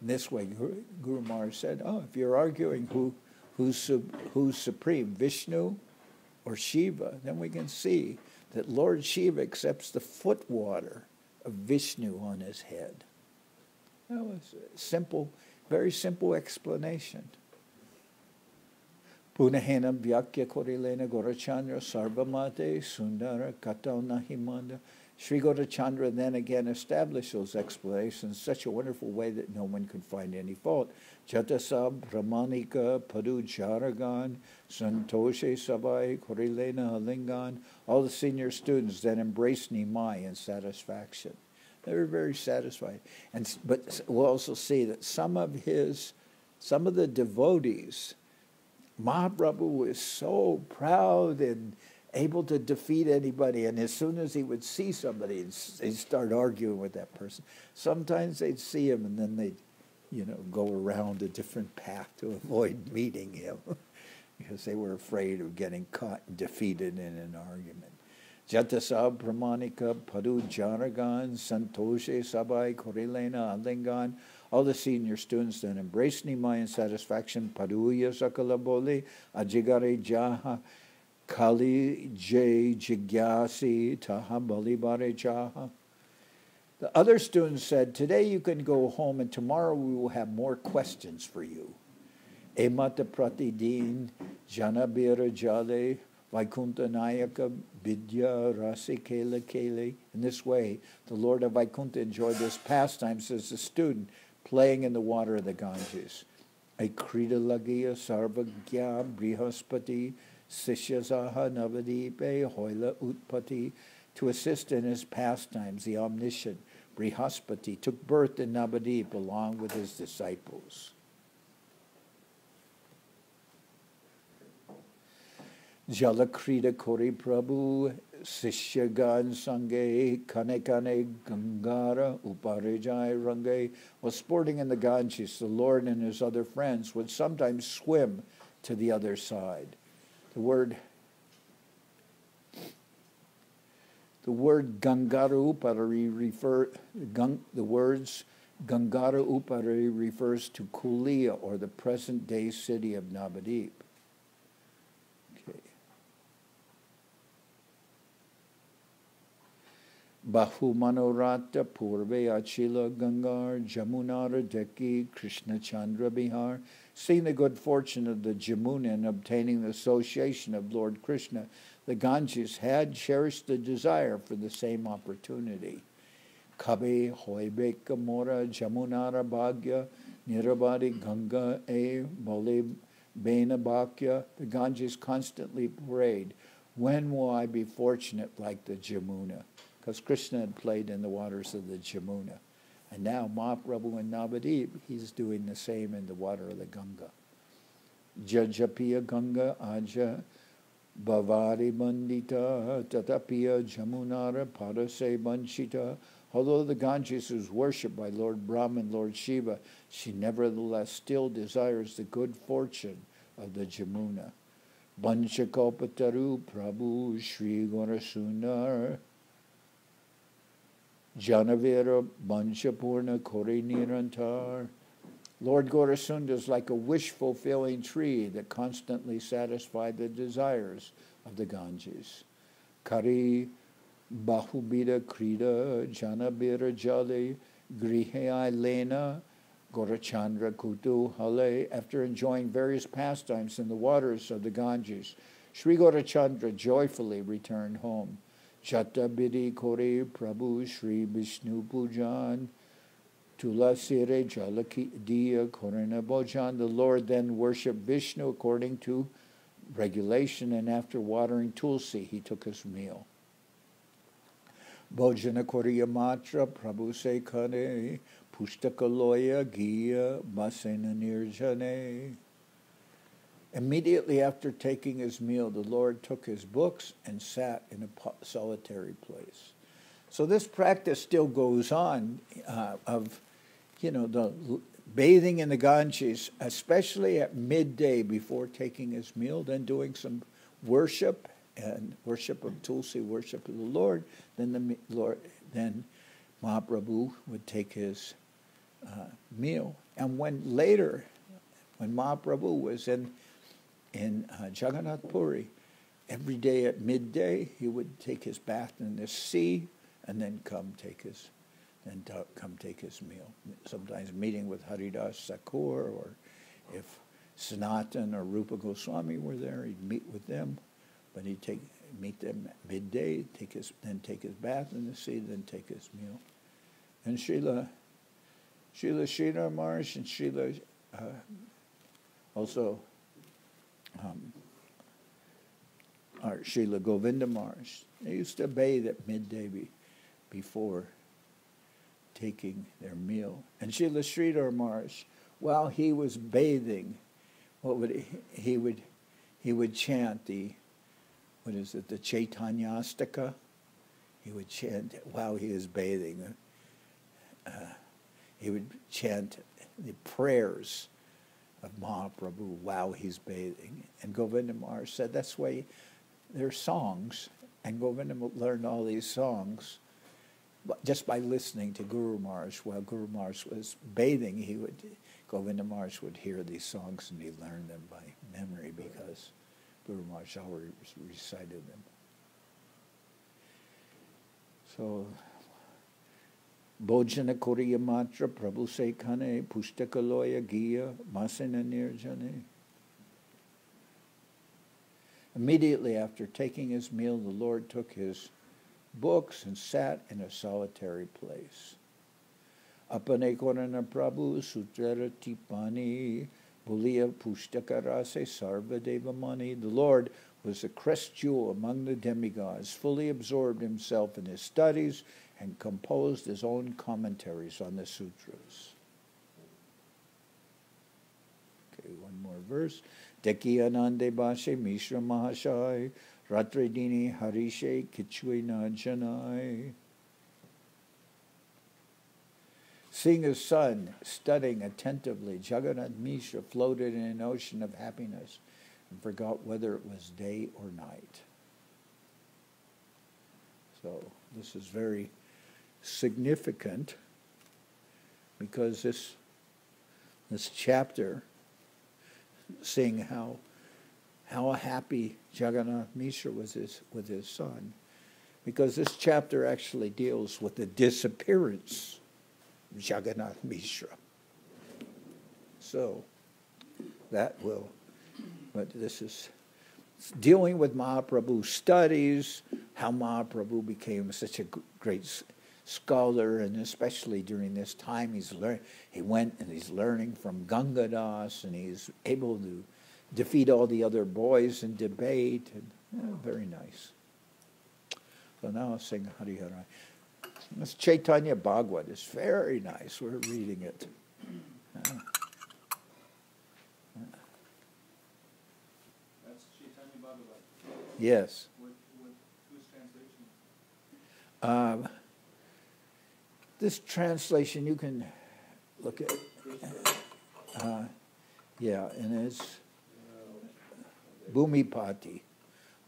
in this way, Guru Maharaj said, oh, if you're arguing who's supreme, Vishnu or Shiva, then we can see that Lord Shiva accepts the foot water of Vishnu on his head. That was a simple, very simple explanation. Punahenam vyakya korilena Gorachandra sarvamate sundara kato nahimanda. Sri Gaurachandra then again established those explanations in such a wonderful way that no one could find any fault. Jatasab brahmanika padu jaragan santoshe savai korilena halingan. All the senior students then embraced Nimai in satisfaction. They were very satisfied. And, but we'll also see that some of the devotees, Mahaprabhu was so proud and able to defeat anybody, and as soon as he would see somebody, he'd start arguing with that person. Sometimes they'd see him, and then they'd, you know, go around a different path to avoid meeting him because they were afraid of getting caught and defeated in an argument. Jatasab Brahmanika Padu Jaragan Santoshe Sabai Korilena Alingan. All the senior students then embraced Nimai in satisfaction. Paduya Sakalaboli Ajigari Jaha Kali Jay Jigyasi Taha Balibare Jaha. The other students said, today you can go home and tomorrow we will have more questions for you. Emata Pratidin Janabira Jale Vaikuntha Nayaka Bidya Rasi Kele Kele. In this way, the Lord of Vaikuntha enjoyed this pastime, says the student, playing in the water of the Ganges. Akrita Lagiya Sarvagya Brihaspati Sishyazaha Navadipe Hoila Utpati. To assist in his pastimes, the omniscient Brihaspati took birth in Navadvipa along with his disciples. Jalakrita Kori Prabhu Sishyagan Sange Kane Kane Gangara Uparejai Range. While sporting in the Ganges, the Lord and his other friends would sometimes swim to the other side. The word Gangara Upari refers to Kulia, or the present-day city of Navadvipa. Bahu Manorata Purve Achila Gangar Jamunara Deki Krishna Chandra Bihar. Seeing the good fortune of the Jamuna and obtaining the association of Lord Krishna, the Ganges had cherished the desire for the same opportunity. Kabe Hoibe Kamora Jamunara Bhagya Nirabadi Ganga E Bali Bena Bhakya. The Ganges constantly prayed, when will I be fortunate like the Jamuna? Because Krishna had played in the waters of the Jamuna. And now Mahaprabhu in Navadvipa, he's doing the same in the water of the Ganga. Jajapiya Ganga Aja Bhavari Bandita Tatapiya Jamunara Parase Banshita. Although the Ganges is worshipped by Lord Brahma and Lord Shiva, she nevertheless still desires the good fortune of the Jamuna. Banchakalpataru Prabhu Sri Gaurasundara Janavira Banshapurna Kori Nirantar. Lord Gaurasunda is like a wish-fulfilling tree that constantly satisfied the desires of the Ganges. Kari Bahubida Krida Janavira Jali Griheai Lena Gaurachandra Kutu Hale. After enjoying various pastimes in the waters of the Ganges, Sri Gaurachandra joyfully returned home. Chatabiri Kore Prabhu Sri Vishnu Pujan Tulasire Jalakidiya Korena Bhojan. The Lord then worshipped Vishnu according to regulation, and after watering Tulsi, he took his meal. Bhojana Koriya Matra Prabhu Sekane Pustakaloya Giya Basena Nirjane. Immediately after taking his meal, the Lord took his books and sat in a solitary place. So this practice still goes on of, you know, the bathing in the Ganges, especially at midday before taking his meal, then doing some worship and worship of Tulsi, worship of the Lord. Then then Mahaprabhu would take his meal. And when later, when Mahaprabhu was in Jagannath Puri, every day at midday he would take his bath in the sea and then come take his meal. Sometimes meeting with Haridas Thakur, or if Sanatan or Rupa Goswami were there, he'd meet with them. But he'd meet them at midday, then take his bath in the sea, then take his meal. And Srila Sridhar Maharaj and Srila or Srila Govinda Maharaj, they used to bathe at midday before taking their meal. And Srila Sridhar Maharaj, while he was bathing, he would chant the, what is it, the Chaitanyastaka? He would chant while he was bathing. He would chant the prayers of Mahaprabhu while he's bathing. And Govinda Maharaj said that's why there are songs, and Govinda learned all these songs just by listening to Guru Maharaj. While Guru Maharaj was bathing, Govinda Maharaj would hear these songs and he learned them by memory because Guru Maharaj already recited them. So, Bhojana Koriya Matra Prabhu Sekhane Pustakaloya Giya Masena Nirjane. Immediately after taking his meal, the Lord took his books and sat in a solitary place. Apane Korana Prabhu Sutrara Tipani Buliya Pushtakarase Sarvadeva Mani. The Lord was the crest jewel among the demigods, fully absorbed himself in his studies and composed his own commentaries on the sutras. Okay, one more verse. Deki anande bashe mishra mahashai ratredini harishe kichwe najanai. Seeing his son studying attentively, Jagannath Mishra floated in an ocean of happiness and forgot whether it was day or night. So this is very significant because this chapter, seeing how happy Jagannath Mishra was with his son, because this chapter actually deals with the disappearance of Jagannath Mishra. So but this is dealing with Mahaprabhu's studies, how Mahaprabhu became such a great scholar, and especially during this time he's learning from Gangadas, and he's able to defeat all the other boys in debate, and very nice. So now I'll sing Hari Hari. This Chaitanya Bhagavat is very nice. We're reading it. That's Chaitanya Bhagavat. Yes. Whose translation? This translation, you can look at, and it's Bhumipati.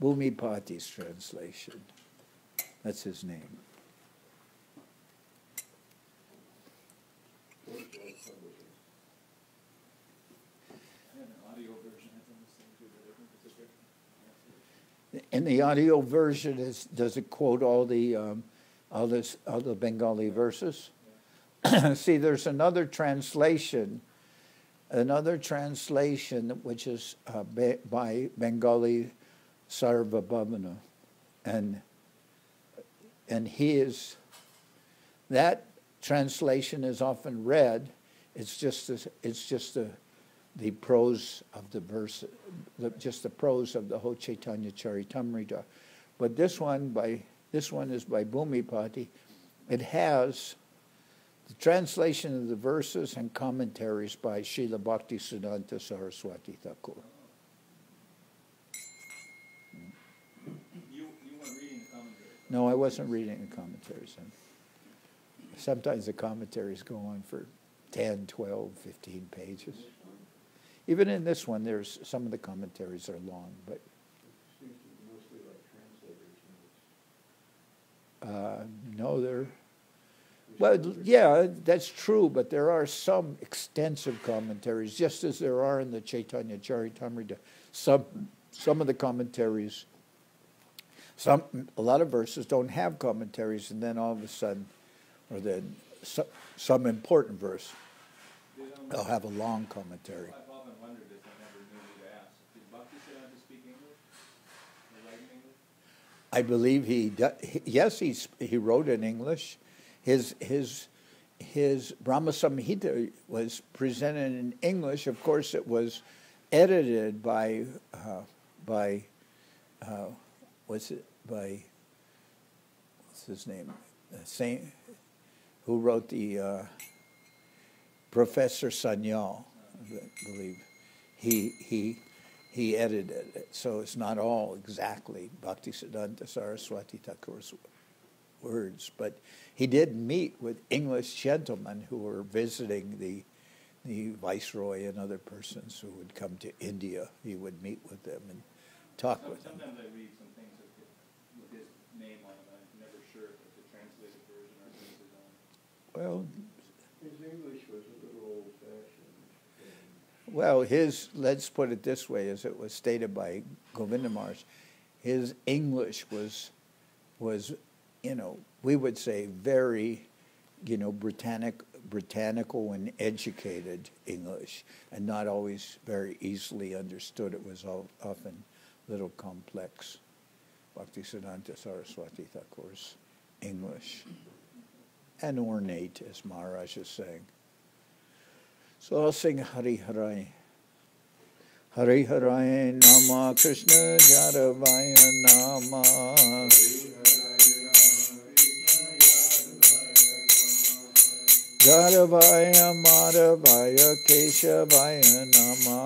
Bhumipati's translation. That's his name. And an audio version, I think it's different. In the audio version, does it quote all the Bengali verses? Yeah. See, there's another translation which is by Bengali Sarvabharma, and that translation is often read. It's just the prose of the verse, just the prose of the whole Chaitanya Charitamrita, but this one is by Bhumipati. It has the translation of the verses and commentaries by Srila Bhakti Siddhanta Saraswati Thakur. No, I wasn't reading the commentaries. Sometimes the commentaries go on for 10, 12, 15 pages. Even in this one, there's some of the commentaries are long, but it seems to be mostly like translators. No, they're. Well, yeah, that's true, but there are some extensive commentaries, just as there are in the Chaitanya Charitamrita. Some of the commentaries, a lot of verses don't have commentaries, and then all of a sudden, or then some important verse, they'll have a long commentary. I've often wondered if I never knew who to ask. Did Bhakti sit down to speak English? Or write in English? I believe he does. Yes, he wrote in English. His Brahma Samhita was presented in English. Of course, it was edited by what's his name? Saint who wrote the Professor Sanyal, I believe. He edited it, so it's not all exactly Bhaktisiddhanta Saraswati Thakur's words, but he did meet with English gentlemen who were visiting the viceroy and other persons who would come to India. He would meet with them and talk with them. Sometimes I read some things with his name on them. I'm never sure if it's a translated version or his own. Well, his English was a little old-fashioned. Well, let's put it this way, as it was stated by Govinda Maharaj, his English was you know, we would say very, you know, Britannical and educated English, and not always very easily understood. It was often a little complex, Bhaktisiddhanta Saraswati Thakur's English, and ornate, as Maharaj is saying. So I'll sing Hari Harai. Hari Harai Nama Krishna Jaravaya Nama. Jaravaya Madhavaya Keshavaya Nama.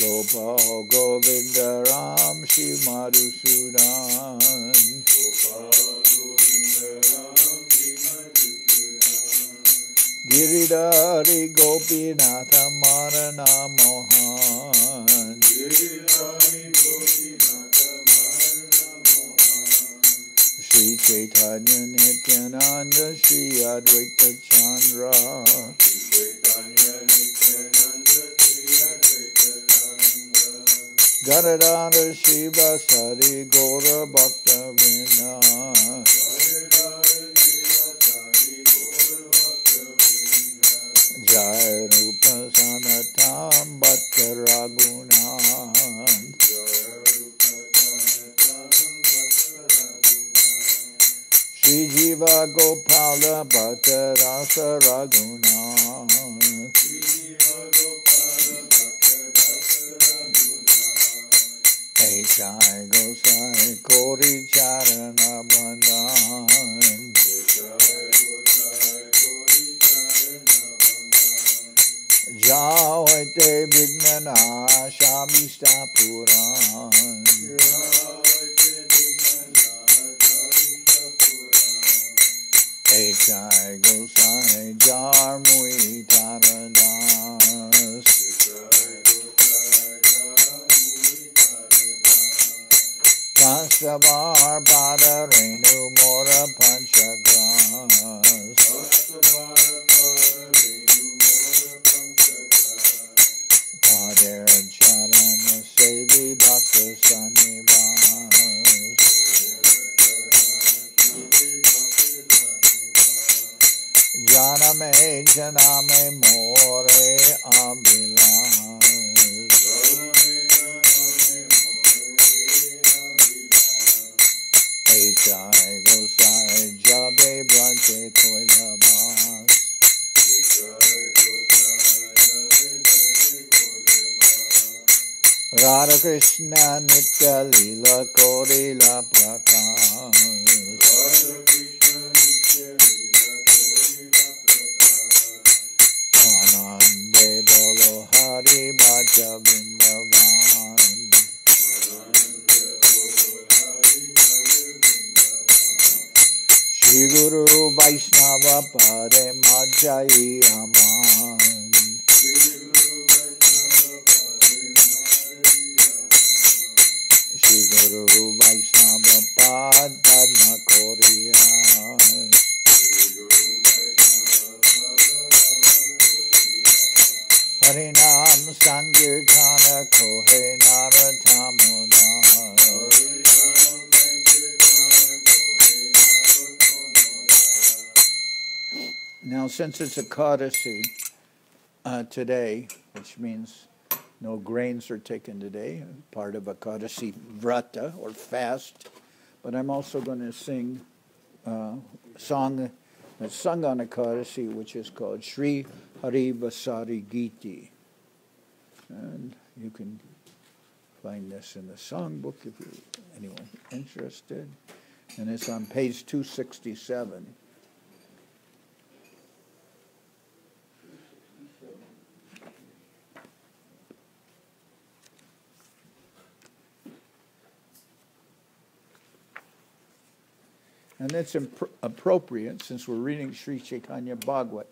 Gopal Govinda Ram Shri Madhusudan. Giridhari Gopinatha Marana Mohan. Sri Chaitanya Nityananda Sri Advaita Chandra. Gangadas Sri Vasari Gaura Bhakta Vina. Jai Rupa Sanatam Bhatta Raghunan. Sri Jiva Gopala Bhatta Rasa Raghunath. Echai Gosai Kori Charana Bandhan. Jao Ete Vignana Shamishta Puran. Echai Gosai Jarmui Taradas. Kastavar Padarenu Mora Panchagras. Padar Charana Sevi Bhakta Sanibas. Janame Janame More Abilas. Echai Gosai Jabe Blanche Koilabas. Radha Krishna Nitya Lila Korila Prakash. Anande Bolo Hari Bhaja Vrindavan. Sri Guru Vaishnava Paramajai Aman. Sri Guru Vaishnava Padma Koriyan. Harinam Sankirtana Kohe Naratamuna. Now, since it's a codicy today, which means no grains are taken today, part of a codicy vrata or fast, but I'm also going to sing a song that's sung on a codicy, which is called Sri Hari Vasari Giti. And you can find this in the songbook if you're anyone interested. And it's on page 267. And it's appropriate, since we're reading Sri Chaitanya Bhagavat,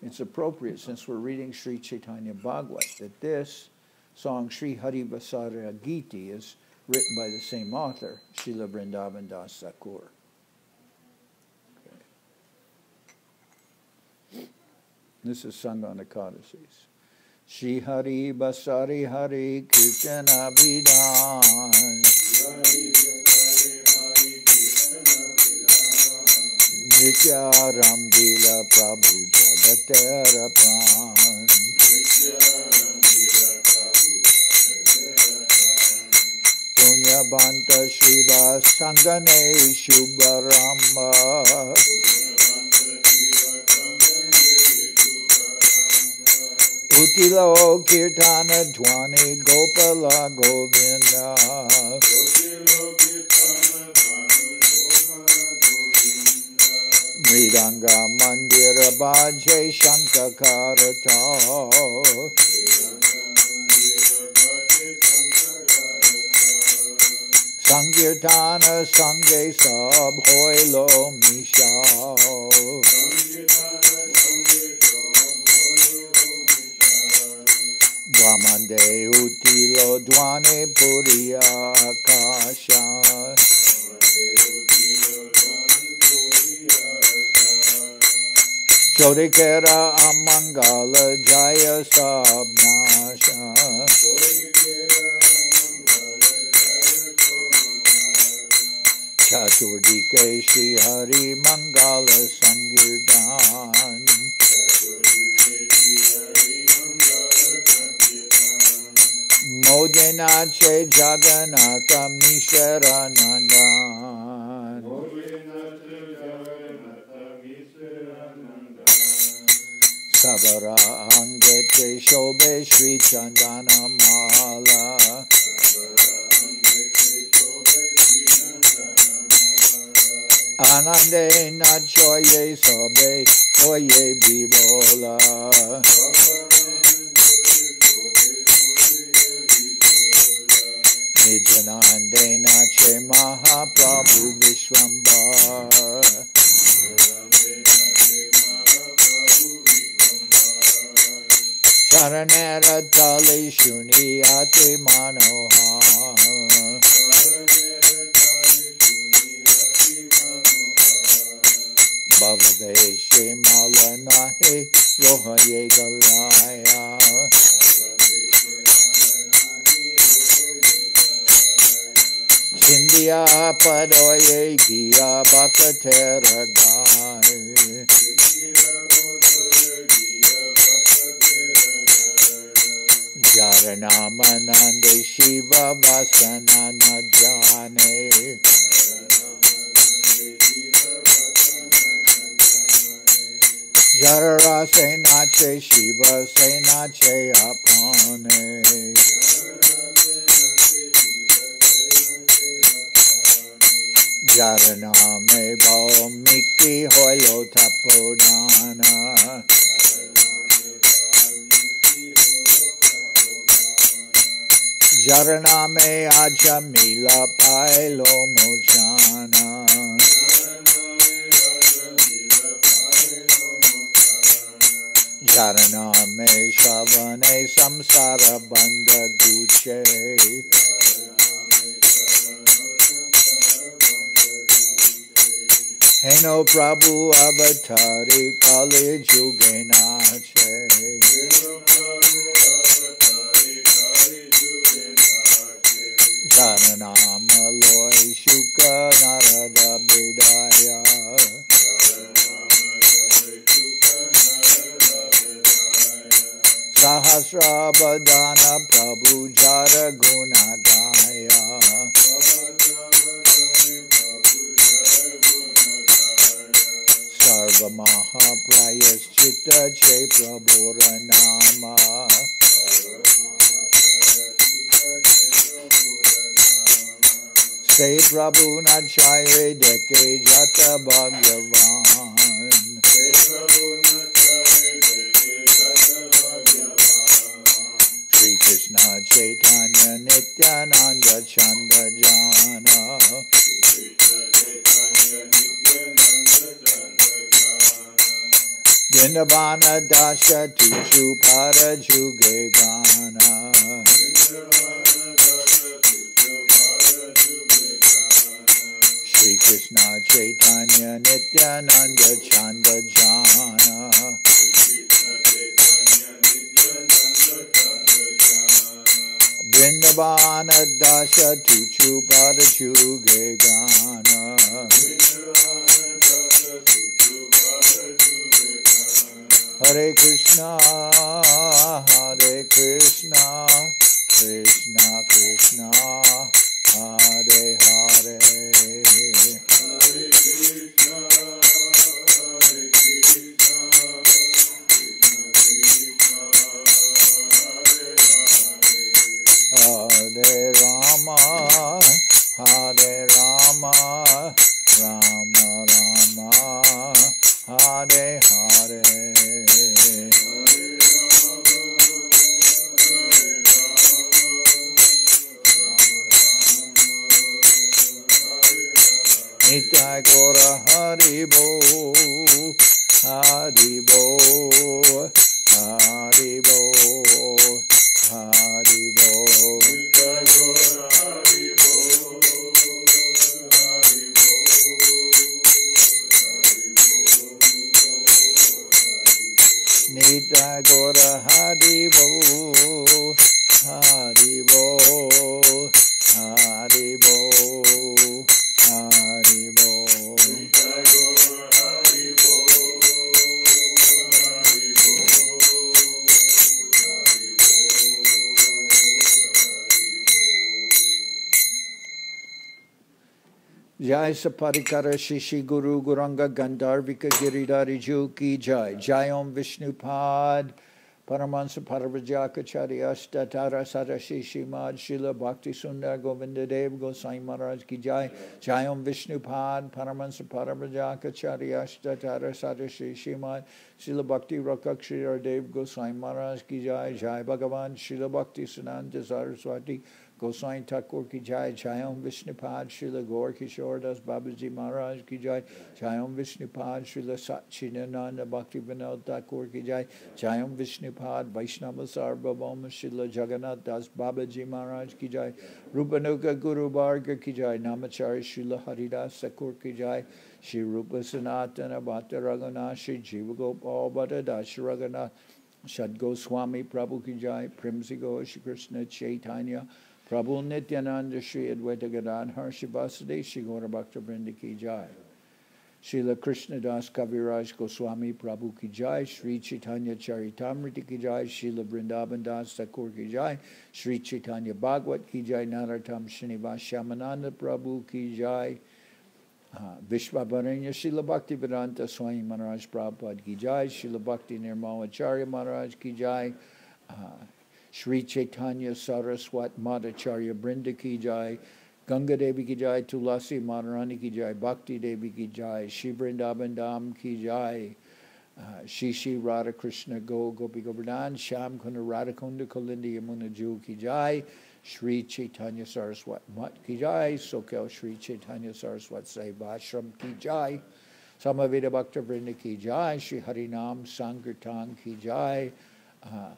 that this song, Sri Hari Vasari Giti, is written by the same author, Srila Vrindavan Das Thakur. Okay. This is sung on the codices. Sri Hari Vasari Hari Kirtana Vidan Nityaram Bila Prabhu Jagatarapan. Punya Banta Shiva Sangane Shubharama. Utilo Kirtana Dwani Gopala Govinda. Mridanga Mandira Bhajay Shankakarata. Sankirtana Sange Sabhoilo Misha. Vamande Utilo Dwane Puriya Akasha. Chodikera Amangala Jaya Sabnasha. Chaturdike Shri Hari Mangala Sankirtan. Modenache Jagannath Mishra Nanda. Savara Angete Shobe Shri Chandana Mala. Anande Nachoye Sobe Oye Bibola. Nijanande Nache Mahaprabhu Vishvambhara. Charanera Tali Shuni Ati Manoha. Bhavade Shemala Nahe Rohaye Galaya. Sindhya Padoye Giya Bhakatera Gai. Yaranamanande Shiva Vasanana Jane. Jarara Senache Shiva Senache Apane. Jaraname Bao Miki Hoilo Tapodana. Jaraname Ajamila Pailo Mojana. Charana me shavane samsara bandha guche. Heno Prabhu avatari kali jugenache. Charanam aloy shuka narada bedaya. Sahasrabadana Prabhu Jara Gunagaya. Sarva Mahaprayaschitta Che Prabhuranama. Se Prabhu Nachayre Deke Jata Bhagavan. Se Prabhu Nachayre Deke Jata Bhagavan. Sri Krishna Chaitanya Nityananda Chanda Jana. Sri Krishna Chaitanya Nityananda Chanda Jana. Vrindavana Dasha Tichu Parajuge Gana. Vrindavana Dasha Tichu Parajuge Gana. Sri Krishna Chaitanya Nityananda Chanda Jana. Sri Krishna Chaitanya Nityananda Chanda Jana. Vrindavana dasha tuchu parajuge gana. Hare Krishna, Hare Krishna, Krishna Krishna, Hare Hare. Hare Krishna, Hare Krishna. Hare Rama, Hare Rama, Rama Rama, Hare Hare. Nitya Gaura Haribo, Haribo, Haribo, Haribo. Nitya Gaura Haribo, Haribo, Haribo, Haribo. Nitya Gaura Haribo, Haribo, Haribo. Jai Saparikara Shishi Guru Guranga Gandharvika Giridhari Ju Ki Jai. Jai Om Vishnupad Paramahansa Paravajakacharya Statara Sarashi Shimad Srila Bhakti Sundar Govindadev Gosai Maharaj Ki Jai. Jai Om Vishnupad Paramahansa Paravajakacharya Statara Sarashi Shimad Srila Bhakti Rakakshira Dev Gosai Maharaj Ki Jai. Jai Bhagavan Srila Bhakti Sunanta Saraswati Gosai Thakur Ki Jai. Jai Om Vishnupad Srila Gaur Kishore Das Babaji Maharaj Ki Jai. Jai Om Vishnupad Srila Satchidananda Bhakti Vinod Thakur Ki Jai. Jai Om Vishnupad Vaishnava Sarvabhauma Srila Jagannath Das Babaji Maharaj Ki Jai. Rupanuga Guru Bharga Ki Jai. Namachari Srila Haridas Thakur Ki Jai. Shri Rupa Sanatana Bhata Raghunath Shri Jiva Gopal Bhata Dasha Raghunath Shad Goswami Prabhu Ki Jai. Primsi Ghosh Krishna Chaitanya Prabhu Nityananda Shri Advaita Gadadhar Shivasade Shri Gaura Bhakta Vrinda Ki Jai. Srila Krishna Das Kaviraj Goswami Prabhu Ki Jai. Shri Chaitanya Charitamrita Ki Jai. Srila Vrindavan Das Thakur Ki Jai. Shri Chaitanya Bhagavat Ki Jai. Narottam Srinivas Shamananda Prabhu Ki Jai. Vishvambhara Srila Bhaktivedanta Swami Maharaj Prabhupada Ki Jai. Srila Bhakti Nirmalacharya Maharaj Ki Jai. Shri Chaitanya Saraswat Madhacharya Brinda Ki Jai. Ganga Devi Ki Jai. Tulasi Maharani Ki Jai. Bhakti Devi Ki Jai. Shri Vrindavan Dham Ki Jai. Shishi Radha Krishna Gopi Govardhan Sham Kunda Radha Kunda Kalindi Yamuna Ju Ki Jai. Shri Chaitanya Saraswat Mat Ki Jai. Sokel Shri Chaitanya Saraswat Sai Vashram Ki Jai. Samaveda Bhakta Vrinda Ki Jai, Sri Harinam Sankirtan Ki Jai,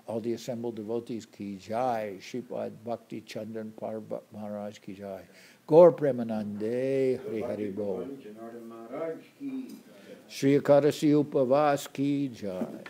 all the assembled devotees Ki Jai, Shripad Bhakti Chandan Parvat Maharaj Ki Jai, Gaur Premanande Hari Hari Bo, Sri Akarasi Upavas Ki Jai.